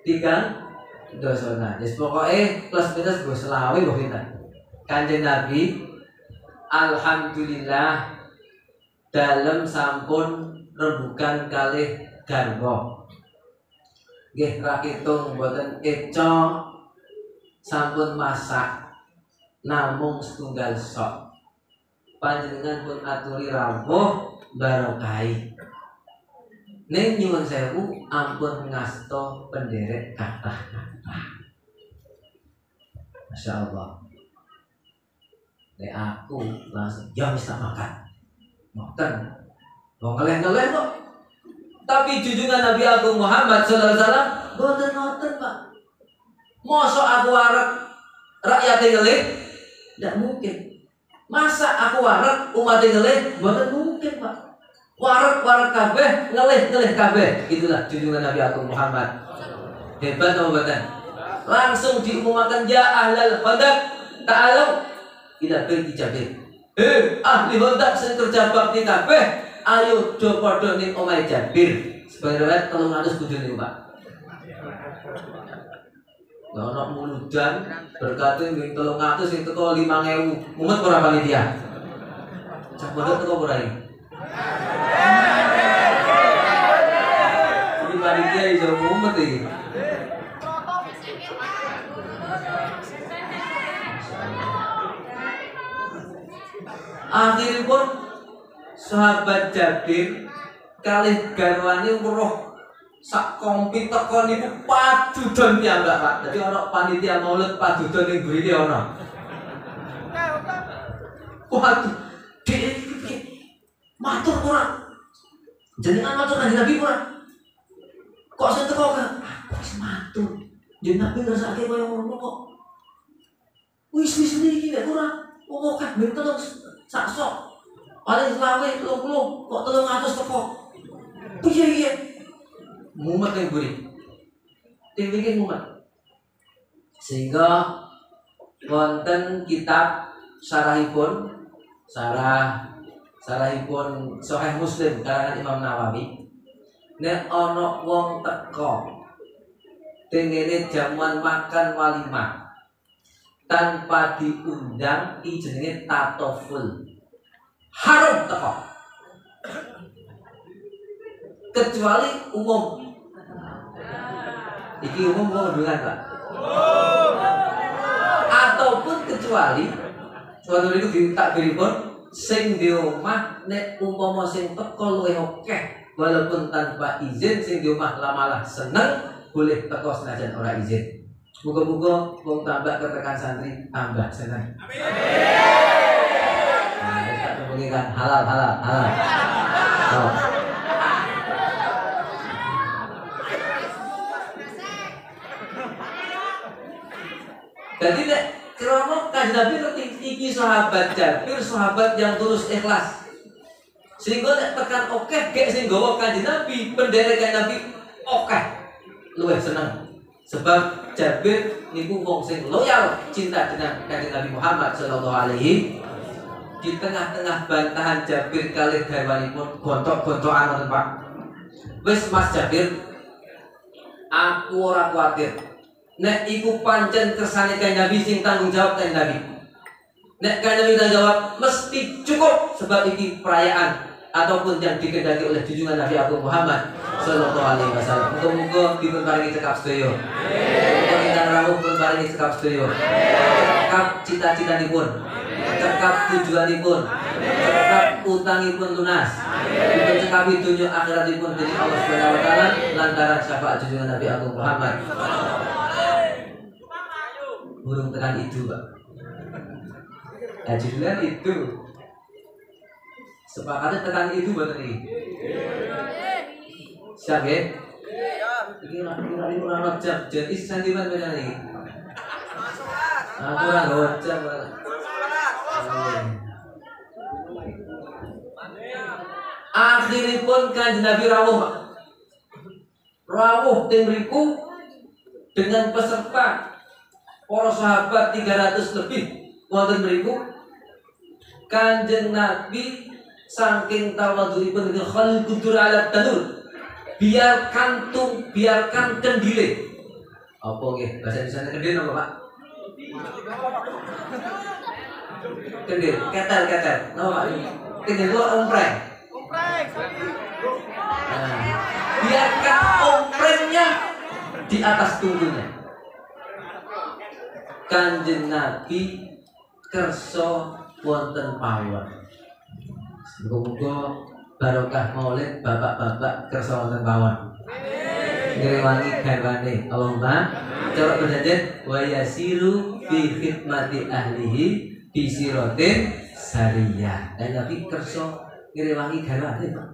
tiga dosonan. Jadi pokoknya plus minus gue selawi gue pinter. Kanjeng Nabi, alhamdulillah dalam sampun rebukan kalih garwo. Nggih rakitung mboten eco sampun masak namung setunggal sok. Panjenengan pun aturi rawuh barokai. Neng nyuwun sewu ampun ngasto penderek kathah-kathah. Masya Allah. Nek aku langsung jam bisa makan. Ngoten. Wong ngeleh-ngeleh kok. Tapi junjungan Nabi Agung Muhammad sallallahu alaihi wasallam mboten ngoten, Pak. Mosok aku arep rakyat ngeleh? Ndak mungkin. Masa aku warak umatnya ngelih? Bukan mungkin Pak. Warak-warak kabeh, ngelih-ngelih kabeh. Itulah junjungan Nabi Agung Muhammad. Hebat atau bukan? Langsung diumumkan ya ahlal khandaq ta'alu ila bil ijabah. Eh, ahli khandaq sing kerja bakti kabeh, ayo do padha ning omahe Jabir. Sebenarnya tiga ratus tujuh niku Pak. Ono muludan berkate ming tiga ratus sing teko lima ribu. Mumet ora panitia. Cak bodot teko ora iki. Iki panitia iso mumet iki. Akhiripun sahabat Jabir kalih garwane weruh sak kompi teko niku padudon piyambak Pak. Dadi ana panitia maulid padudon ning mriki ana. Waduh, dhek iki matur ora. Jenengan matur Kanjeng Nabi ora? Kok sing teko kok aku wis matur. Jeneng Nabi ngrasake koyo ngono kok. Wis wis niki nek ora wong kok ben telung sak sok. Paling selawe telung puluh kok tiga ratus teko. Piye iki? Mumet yang buri, tim bikin mumet, sehingga konten kitab sarahipun, sarah sarahipun Sahih Muslim karangan Imam Nawawi, nek ono wong teko, tengene jamuan makan walimah, tanpa diundang iki jenenge tatoful, haram teko, kecuali umum. Iki umum kok ndulan Pak. Ataupun kecuali suatu niku ditakdiripun sing di omah nek umpama sing teko luwih akeh walaupun tanpa izin sing di omah lamalah seneng boleh teko senajan ora izin. Muga-muga wong tambah ketekan santri tambah seneng. Amin. Amin. Nah, halal halal halal. Oh. Jadi nek krono Kanjeng Nabi iki sahabat Jabir, sahabat yang tulus ikhlas. Sehingga tekan okeh gak sing nggawa Kanjeng Nabi, penderek Nabi okeh. Luwih seneng. Sebab Jabir niku wong sing loyal cinta dengan Kanjeng Nabi Muhammad sallallahu alaihi wasallam. Di tengah-tengah bantahan Jabir kalih dawanipun gontok-gontokan wonten Pak. Wis Mas Jabir, aku ora kuwatir. Nek iku pancen kersane Kanjeng Nabi sing tanggung jawab Kanjeng Nabi. Nek Kanjeng Nabi jawab mesti cukup sebab iki perayaan ataupun yang dikendaki oleh junjungan Nabi Agung Muhammad sallallahu alaihi wasallam. Muga-muga dipun paringi cekap sedaya. Amin. Kita rawuh pun paringi cekap sedaya. Cekap cita-citanipun. Cekap tujuanipun. Cekap utangipun lunas. Dipun cekapi dunya akhiratipun dening Allah Subhanahu wa taala lantaran syafaat junjungan Nabi Agung Muhammad. Burung tekan itu, Pak. Ajilan itu. Sepakatnya tekan itu buat ini. Siap ya? Ini orang-orang orang jam, jadi sentimen beda ini. Aku orang gocap. Akhirnya pun Kanjeng Nabi rawuh, rawuh timriku dengan peserta para sahabat tiga ratus lebih. Wonten mriku Kanjeng Nabi saking tawadhuipun khalqu dur ala tanur, biarkan tung biarkan kendile apa nggih bahasa Indonesia kendil apa Pak? Kendil ketel ketel napa Pak ini kendil kok ompreng ompreng biarkan omprengnya di atas tunggulnya. Kanjeng Nabi kerso wonten pawon. Semoga barokah maulid bapak-bapak kersa wonten pawon. Amin. Ngrewangi garwane Allahumma cara berjanji wa yasiru fi khidmati ahlihi bi siratin sariyah. Dan Nabi kerso ngrewangi garwane Pak.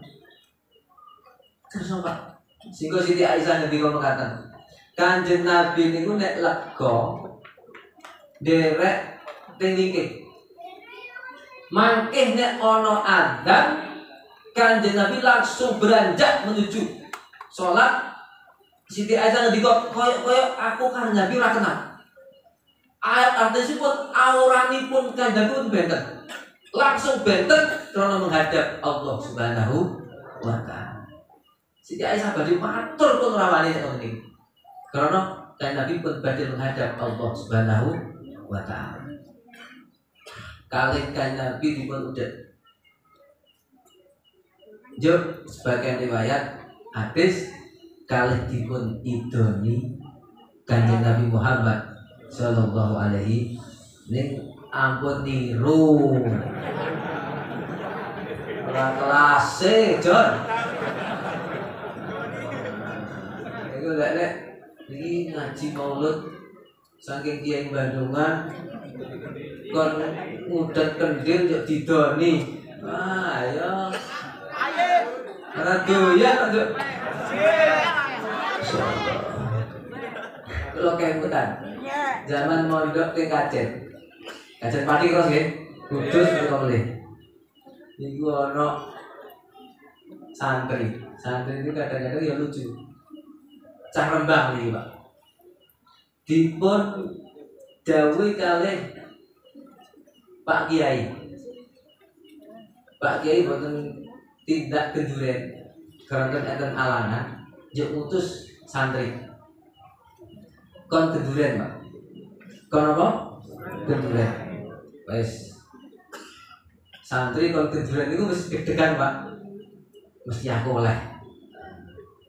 Kerso Pak. Singgo Siti Aisyah ngendika mekaten. Kanjeng Nabi niku nek lega derek tinggi, mangkehnya ono adzan, Kanjeng Nabi langsung beranjak menuju sholat. Siti Aisyah ngendika, koyok-koyok aku Kanjeng Nabi ra kenal. Artisipun auranipun Kanjeng Nabi pun benten, langsung benten karena menghadap Allah Subhanahu wa taala. Siti Aisyah badhe matur pun rawane niki, karena Kanjeng Nabi pun badhe menghadap Allah Subhanahu wa taala. Kalih Kanjeng Nabi dipun udhek. Jur sebagian riwayat hadis kalih dipun idoni Kanjeng Nabi Muhammad sallallahu alaihi ning ampun niru. Ora kelas e, Jur. Iku lek iki ngaji maulud saking Kiai Bandungan kon udat kendil yo didoni. Wah, ayo. Ora doyan njuk. Lho kemputan. Zaman mondok teng Kajen. Kajen Pati Cross nggih. Kudus menika mleh. Niku ana santri. Santri itu kadang-kadang ya lucu. Cah rembang iki, Pak. Dipun dawuhi kalih Pak Kiai, Pak Kiai boten tindak keduren, karena enten alana, jek utus santri, kon keduren Pak, kon apa? Keduren, wes, santri kon keduren itu mesti deg-degan Pak, mesti aku oleh,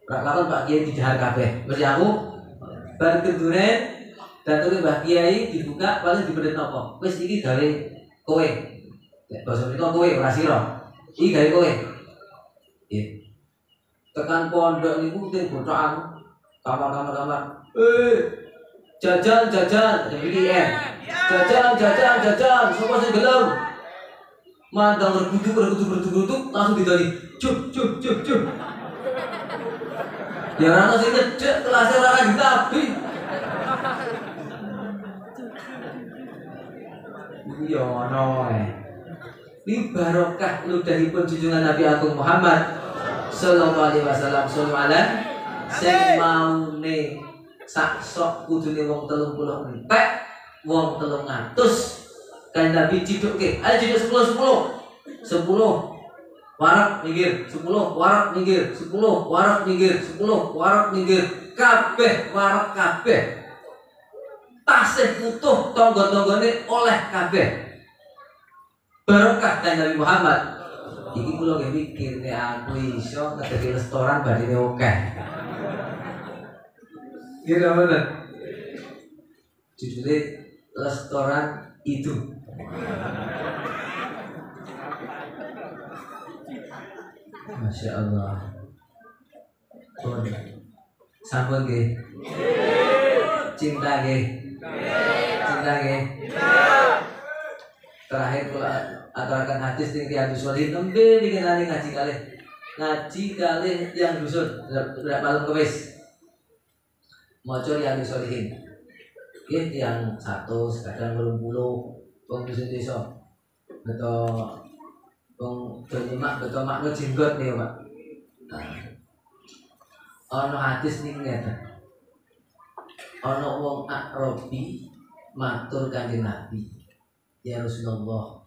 lakukan Pak Kiai di dahar kabeh, mesti aku, bar keduren, datangnya Pak Kiai dibuka, paling dibedet nopo, wes ini gawe kowe, bahasa mereka kowe, ora sira. Iki gawe kowe. Nggih. Tekan pondok niku teng bocokan kamar-kamar-kamar. Eh, jajan-jajan iki eh. Jajan-jajan-jajan, sapa sing gelem? Mandang regudu-regudu-regudu langsung didali. Jup jup jup jup. Ya ana sing ngecek kelas ora lagi tapi. Iya, no, eh. Bi barokah ludahipun junjungan Nabi Agung Muhammad sallallahu alaihi wasallam sallallahu sing maune sak sok kudune wong telung puluh entek wong telung atus kan Nabi cidukke ayo ciduk sepuluh sepuluh sepuluh warak minggir sepuluh warak minggir sepuluh warak minggir sepuluh warak minggir kabeh warak kabeh tasih utuh tangga-tanggane oleh kabeh barokah kan Nabi Muhammad iki kula nggih mikir nek aku iso ngedeki restoran badine akeh. Iya namanya judulnya restoran itu. Masya Allah. Bon. Sampun nggih. Cinta nggih. Cinta nggih. Terakhir kula aturaken hadis sing diadusoli nembe dikenali ngaji kalih. Ngaji kalih yang dusun tidak malam kewis. Mojo yang disolihin, gih yang satu sekarang belum bulu, pengurusan desa, betul, peng terima betul makno jenggot nih pak. Ono hadis nih ngeta, ono wong Arabi matur kanjeng Nabi, ya Rasulullah,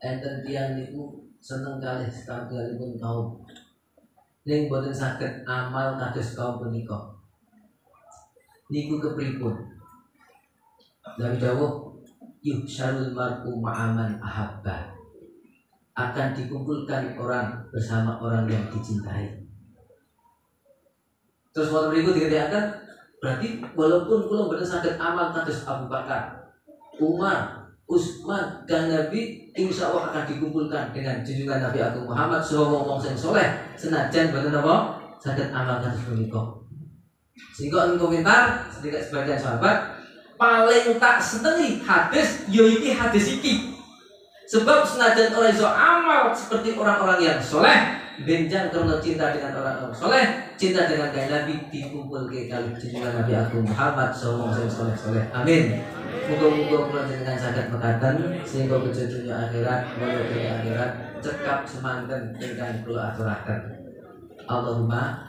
enten tiang niku seneng kali sekali kali pun kaum, ning boten saged amal kados kaum punika. Niku kepripun dari dawuh yuhsyarul mar'u ma'aman ahabba, akan dikumpulkan orang bersama orang yang dicintai. Terus waktu berikut dikatakan berarti walaupun kula mboten saged amal kados Abu Bakar, Umar, Utsman dan Nabi, insya Allah akan dikumpulkan dengan junjungan Nabi Agung Muhammad sallallahu alaihi wasallam sing saleh senajan mboten napa saged amal kados punika. Sehingga ingin komentar sedikit sebagian sahabat paling tak senengi hadis ya iki hadis iki, sebab senajan orang iso amal seperti orang-orang yang soleh benjang karena cinta dengan orang-orang soleh, cinta dengan gaya Nabi dikumpul ke kalih junjungan Nabi Agung Muhammad sallallahu alaihi wasallam. Amin. Muga-muga kula jenengan saged mekaten sehingga kejodohan akhirat menawi akhirat cekap semanten ingkang kula aturaken. Allahumma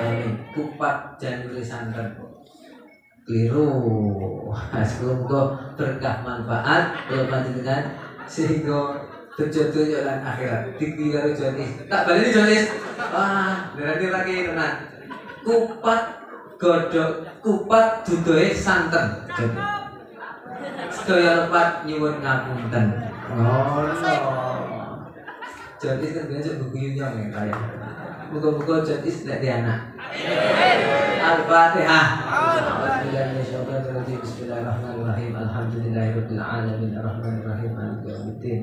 amin. Kupat janure santen keliru asrum go berkah manfaat kula panjenengan sehingga terjodoh lan akhirat dikira jane tak baleni jane wah berarti lagi tenan kupat godhok kupat dudohe santen sedaya lepat nyuwun ngapunten ngono jadi kan biasa guyunya ya kaya buka-buka jatis tidak dianak. Al-Fatihah. Bismillahirrahmanirrahim. Alhamdulillahirabbil alamin arrahmanirrahim maliki yaumiddin.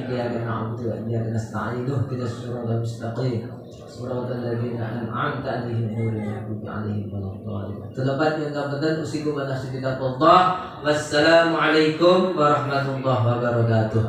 Iyyaka na'budu wa iyyaka nasta'in. Ihdinas siratal mustaqim. Siratal ladzina an'amta 'alaihim ghairil maghdubi 'alaihim waladdallin. Tulabat yang kabutan usiku wa nasidatallah. Wassalamualaikum warahmatullahi wabarakatuh.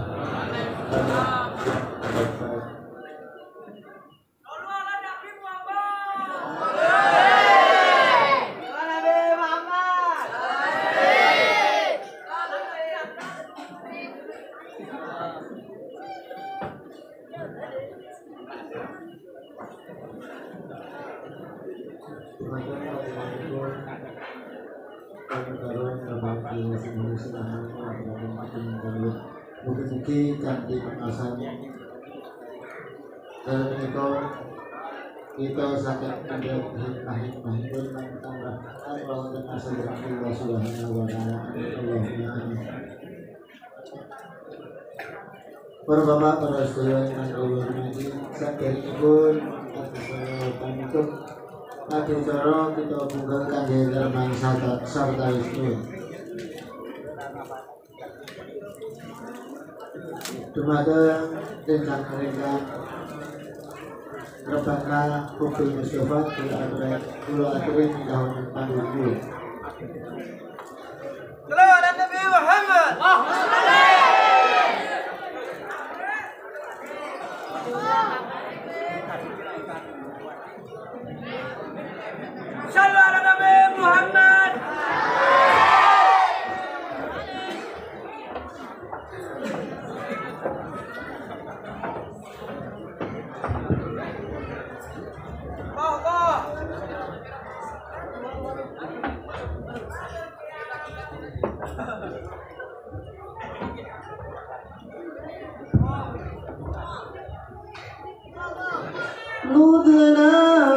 Mungkin ganti perasaannya dan itu kita sangat ada hikmah-hikmah pun tambah Allah dengan seberapa Rasulullah wa Ta'ala para saudara yang Allah ini sakit pun untuk acara kita bungkalkan di dalam serta itu. Dumateng ingkang-ingkang Rebana Kubil Mustafa kula aturin ingkang panjenengan. Salawat Nabi Muhammad. Salawat Nabi Muhammad. Nudna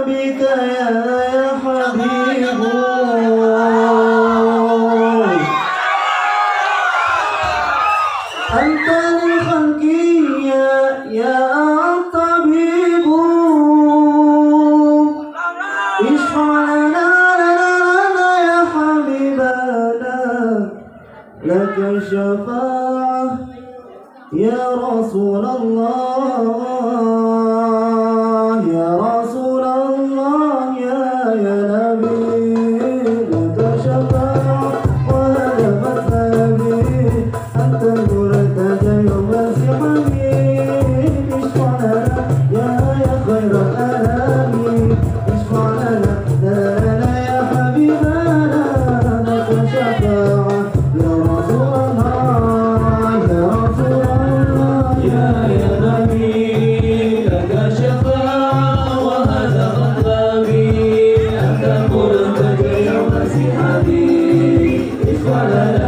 bika ya habibullah Anta li khalqiya ya tabibu Ishfa'ana lana ya habibana Laka syafa'ah ya Rasulullah Ya Rasulullah ya ya Nabi laka syafa'ah wa dapat Nabi anta murtaja yawmal qiyamati isfa'lana ya ya khairal anami isfa'lana lana ya habibana laka syafa'ah ya Rasulullah ya Rasulullah ya ya Nabi laka syafa'ah Yang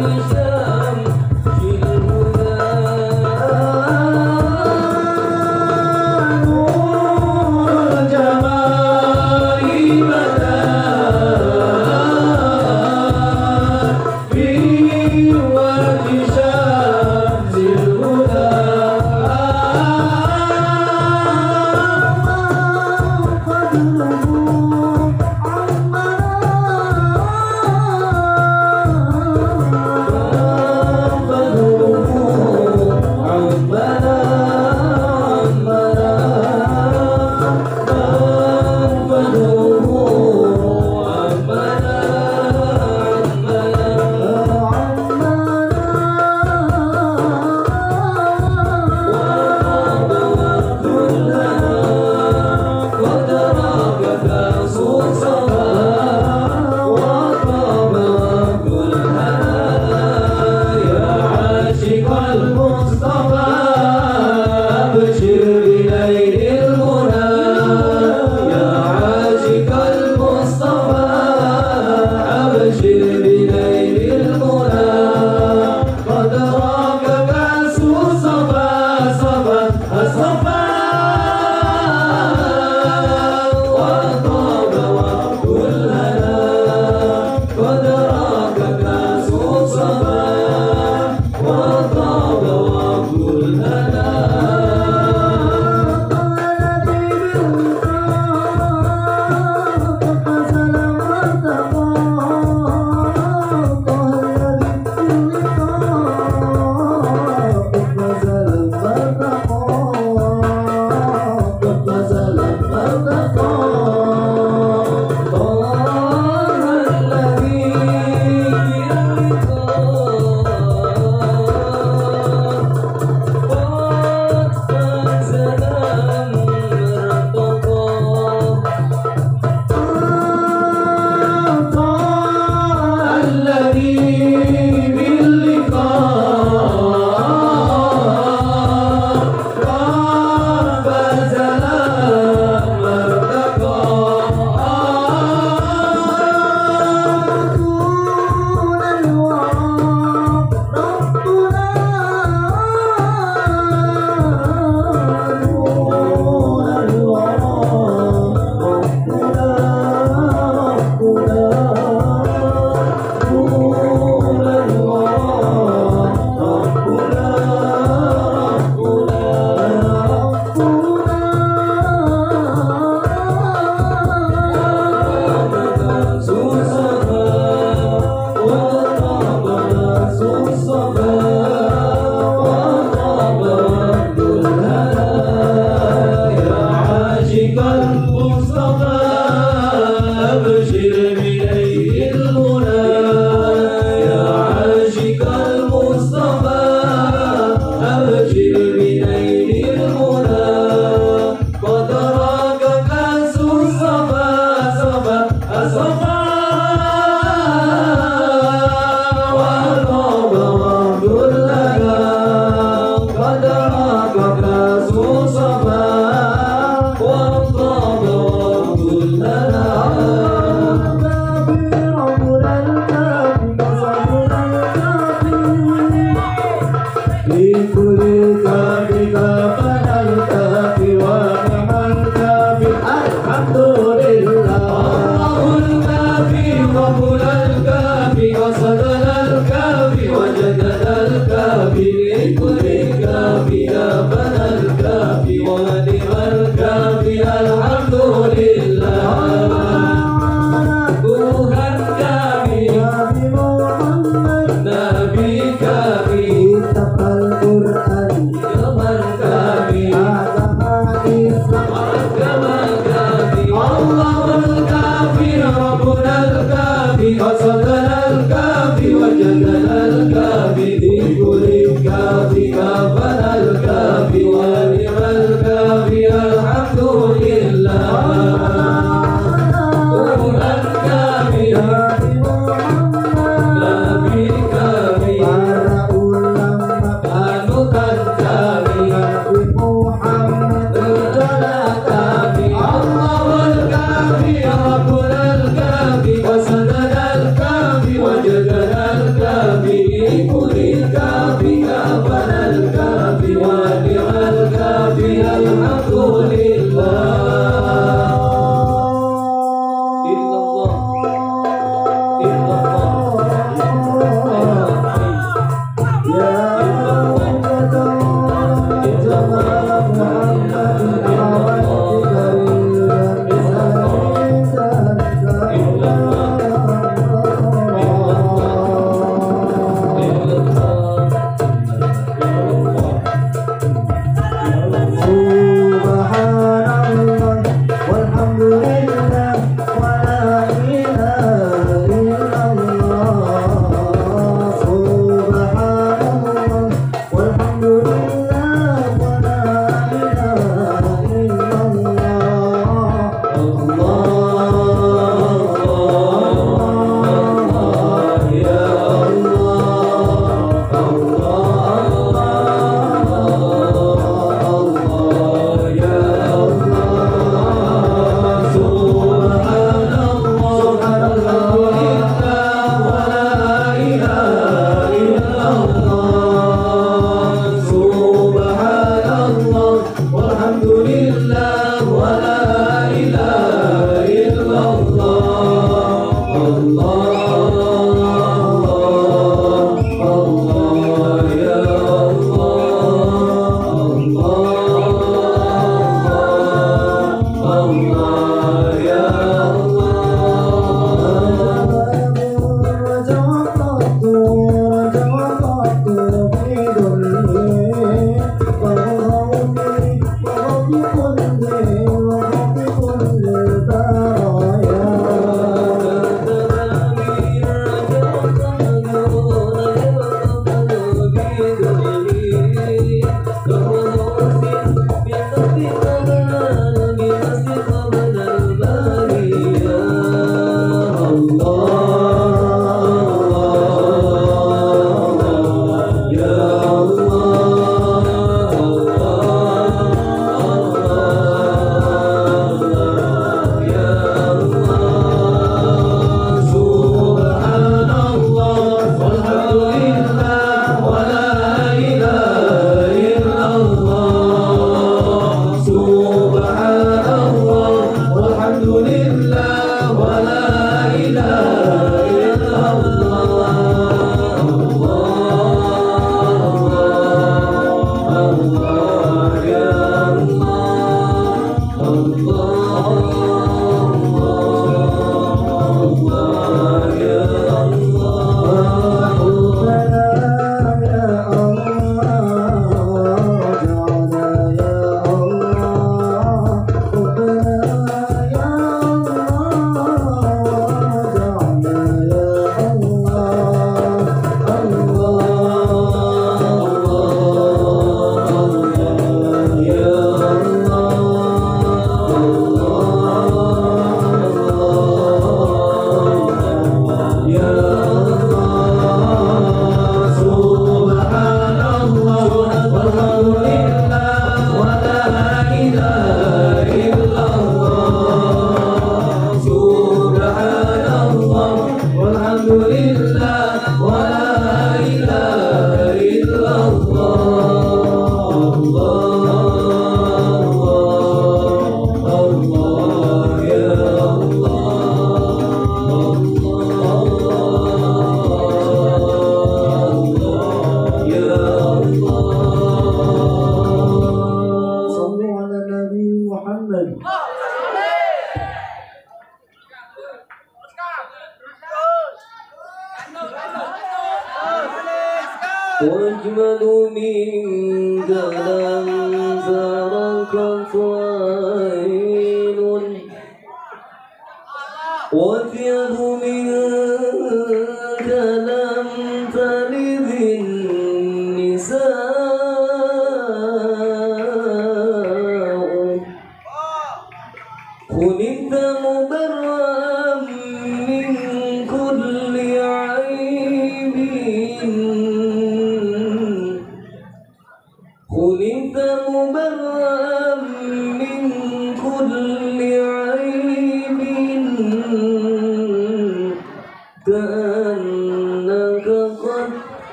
bisa, yang muda.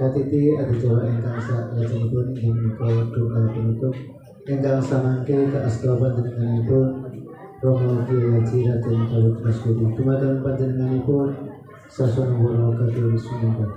Katiti ada jawa engkang sa lajengipun ing menika donga penutup engkang samangke kaastawatan panjenenganipun Romo Kyai Haji Raden Galuh Mas Budi dumateng panjenenganipun sasana wara kadhang sumangga.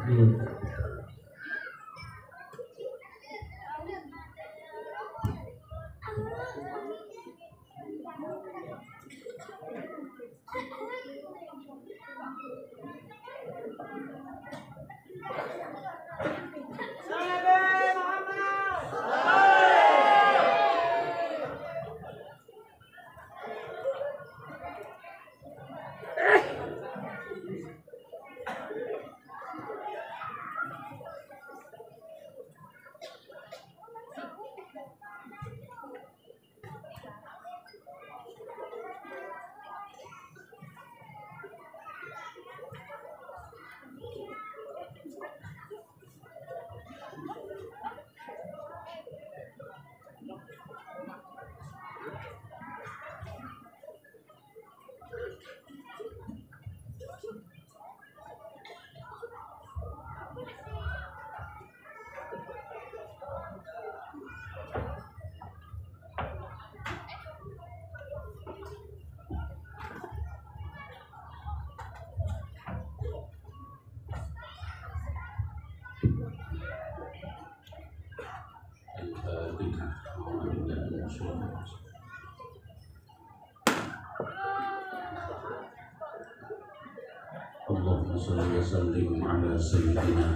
Allahumma salli wa sallim ala sayyidina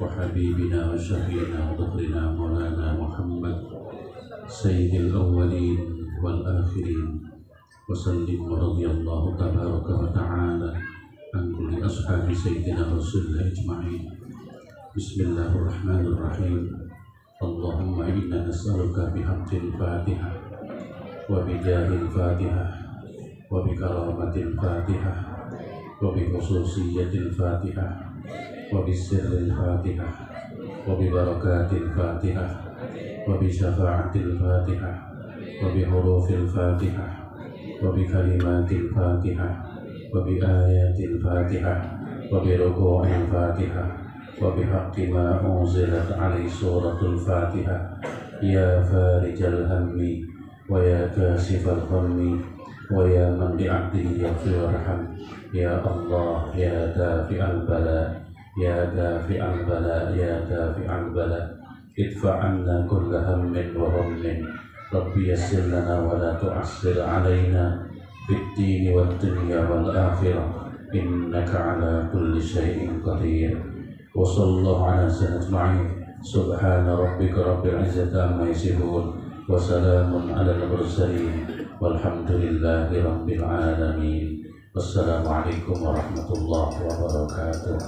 wa habibina wa syafi'ina wa dhukrina maulana Muhammad sayyidil awwalin wal akhirin wa sallim wa radiyallahu tabaraka wa ta'ala an kulli ashabi sayyidina rasulullah ajma'in. Bismillahirrahmanirrahim. Allahumma inna nas'aluka bihaqqil fatiha wa bijahil fatiha wa bikaramatil fatiha وبخصوصية الفاتحة وبسر الفاتحة وببركات الفاتحة وبشفاعة الفاتحة وبحروف الفاتحة وبكلمات الفاتحة وبآيات الفاتحة وبركوع الفاتحة وبحق ما أنزلت عليه سورة الفاتحة يا فارج الهم ويا كاشف الغم ويا من بعبده يغفر ويرحم يا الله يا دافع البلاء يا دافع البلاء يا دافع البلاء ادفع عنا كل هم وغم ربي يسر لنا ولا تعسر علينا في الدين والدنيا والآخرة إنك على كل شيء قدير. وصلى الله على سيدنا محمد. سبحان ربك رب العزة عما يصفون وسلام على المرسلين walhamdulillahi rabbil alamin. Wassalamualaikum warahmatullahi wabarakatuh.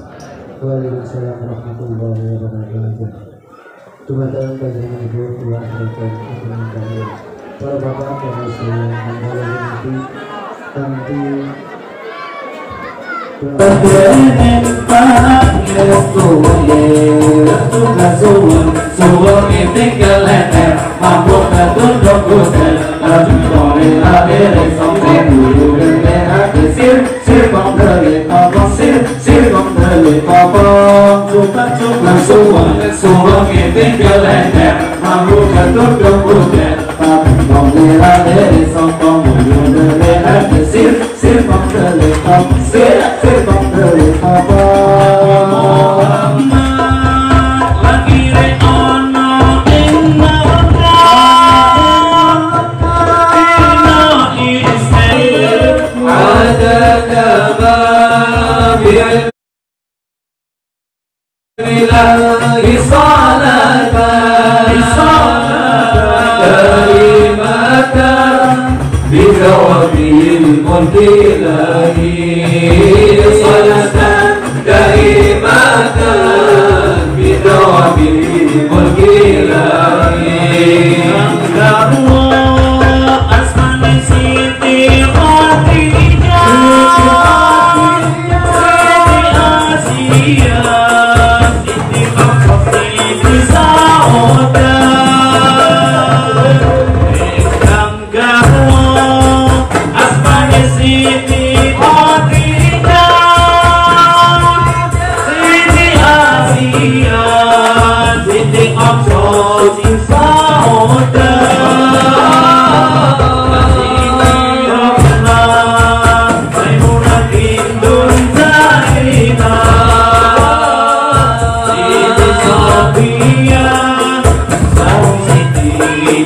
Waalaikumsalam warahmatullahi wabarakatuh. Dumateng panjenengan ibu kula ingkang kinasih para bapak dan sedaya hadirin kanthi Terima kasih.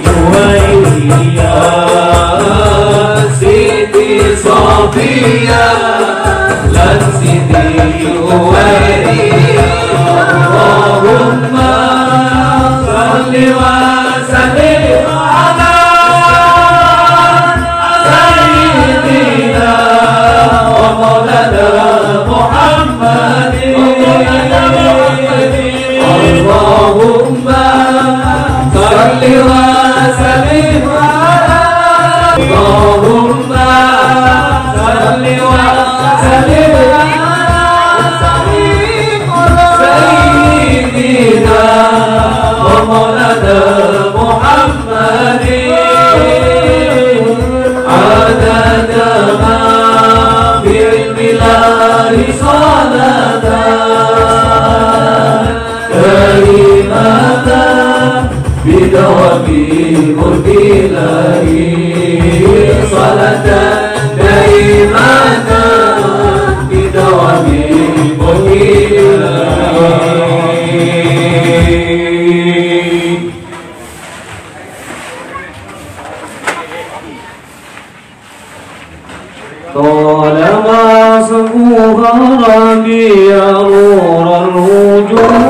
juwayriya, Siti Sofiya, lan Siti Juwayriya, Allahumma salli wa sallim ala Sayyidina wa Maulana Muhammadin. Allahumma salli wa sallim ala, Allahumma salli wa sallim ala Sayyidina wa Maulana Muhammadin, adada ma bi ilmillahi salatan kalimatan bidawami murkilahi, salatan daimatan bidawami murkilahi. Tolama suhuha rabiya nuran wujuh,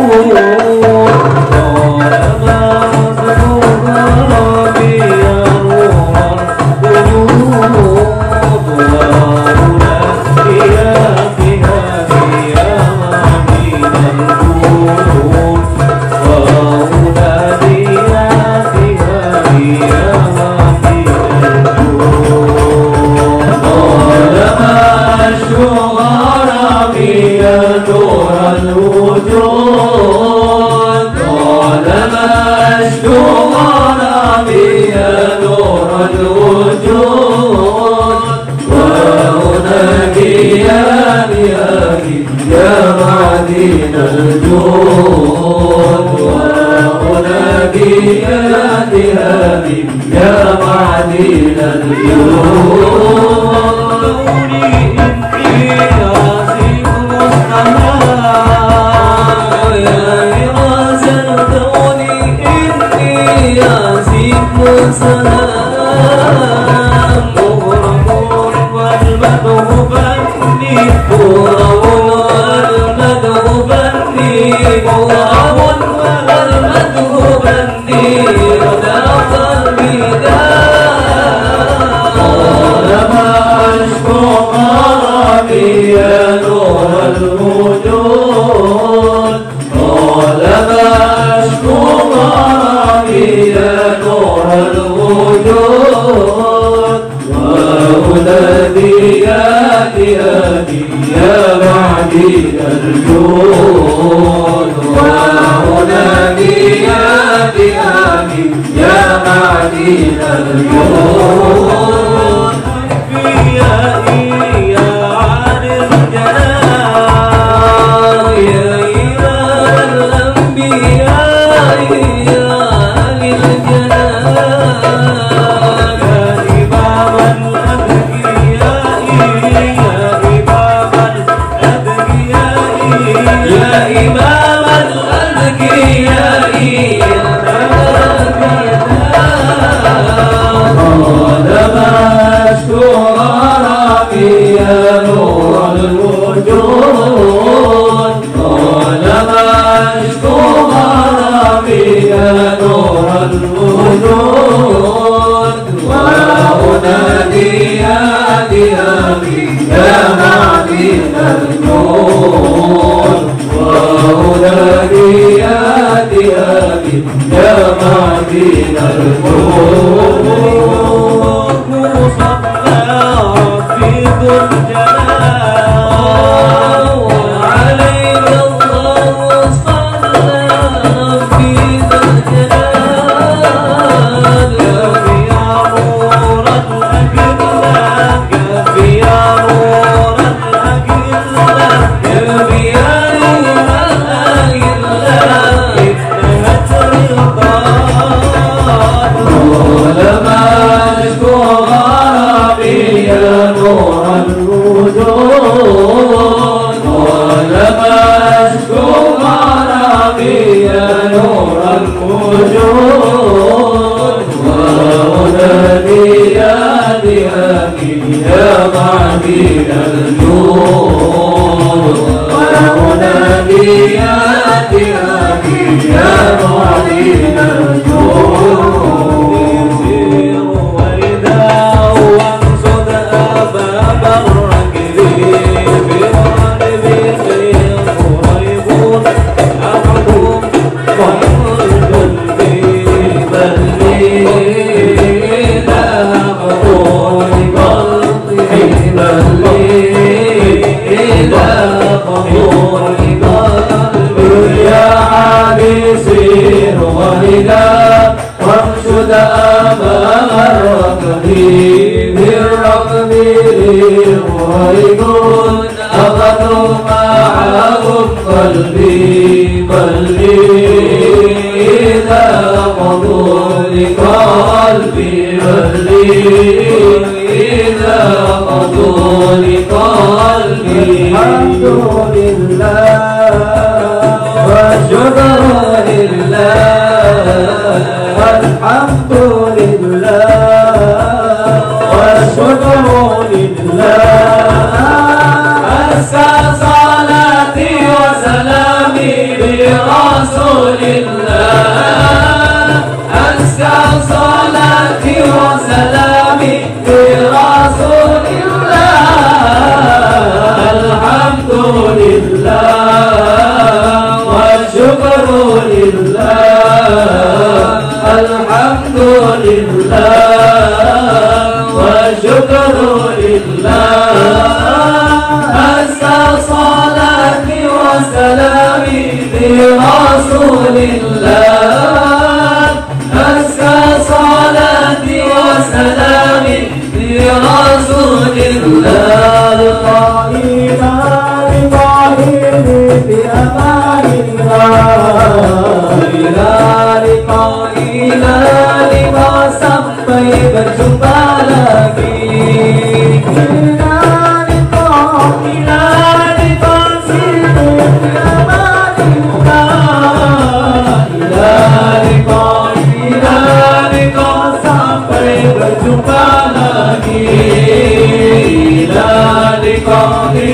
Allahumma Assalamualaikum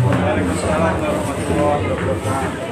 warahmatullahi wabarakatuh.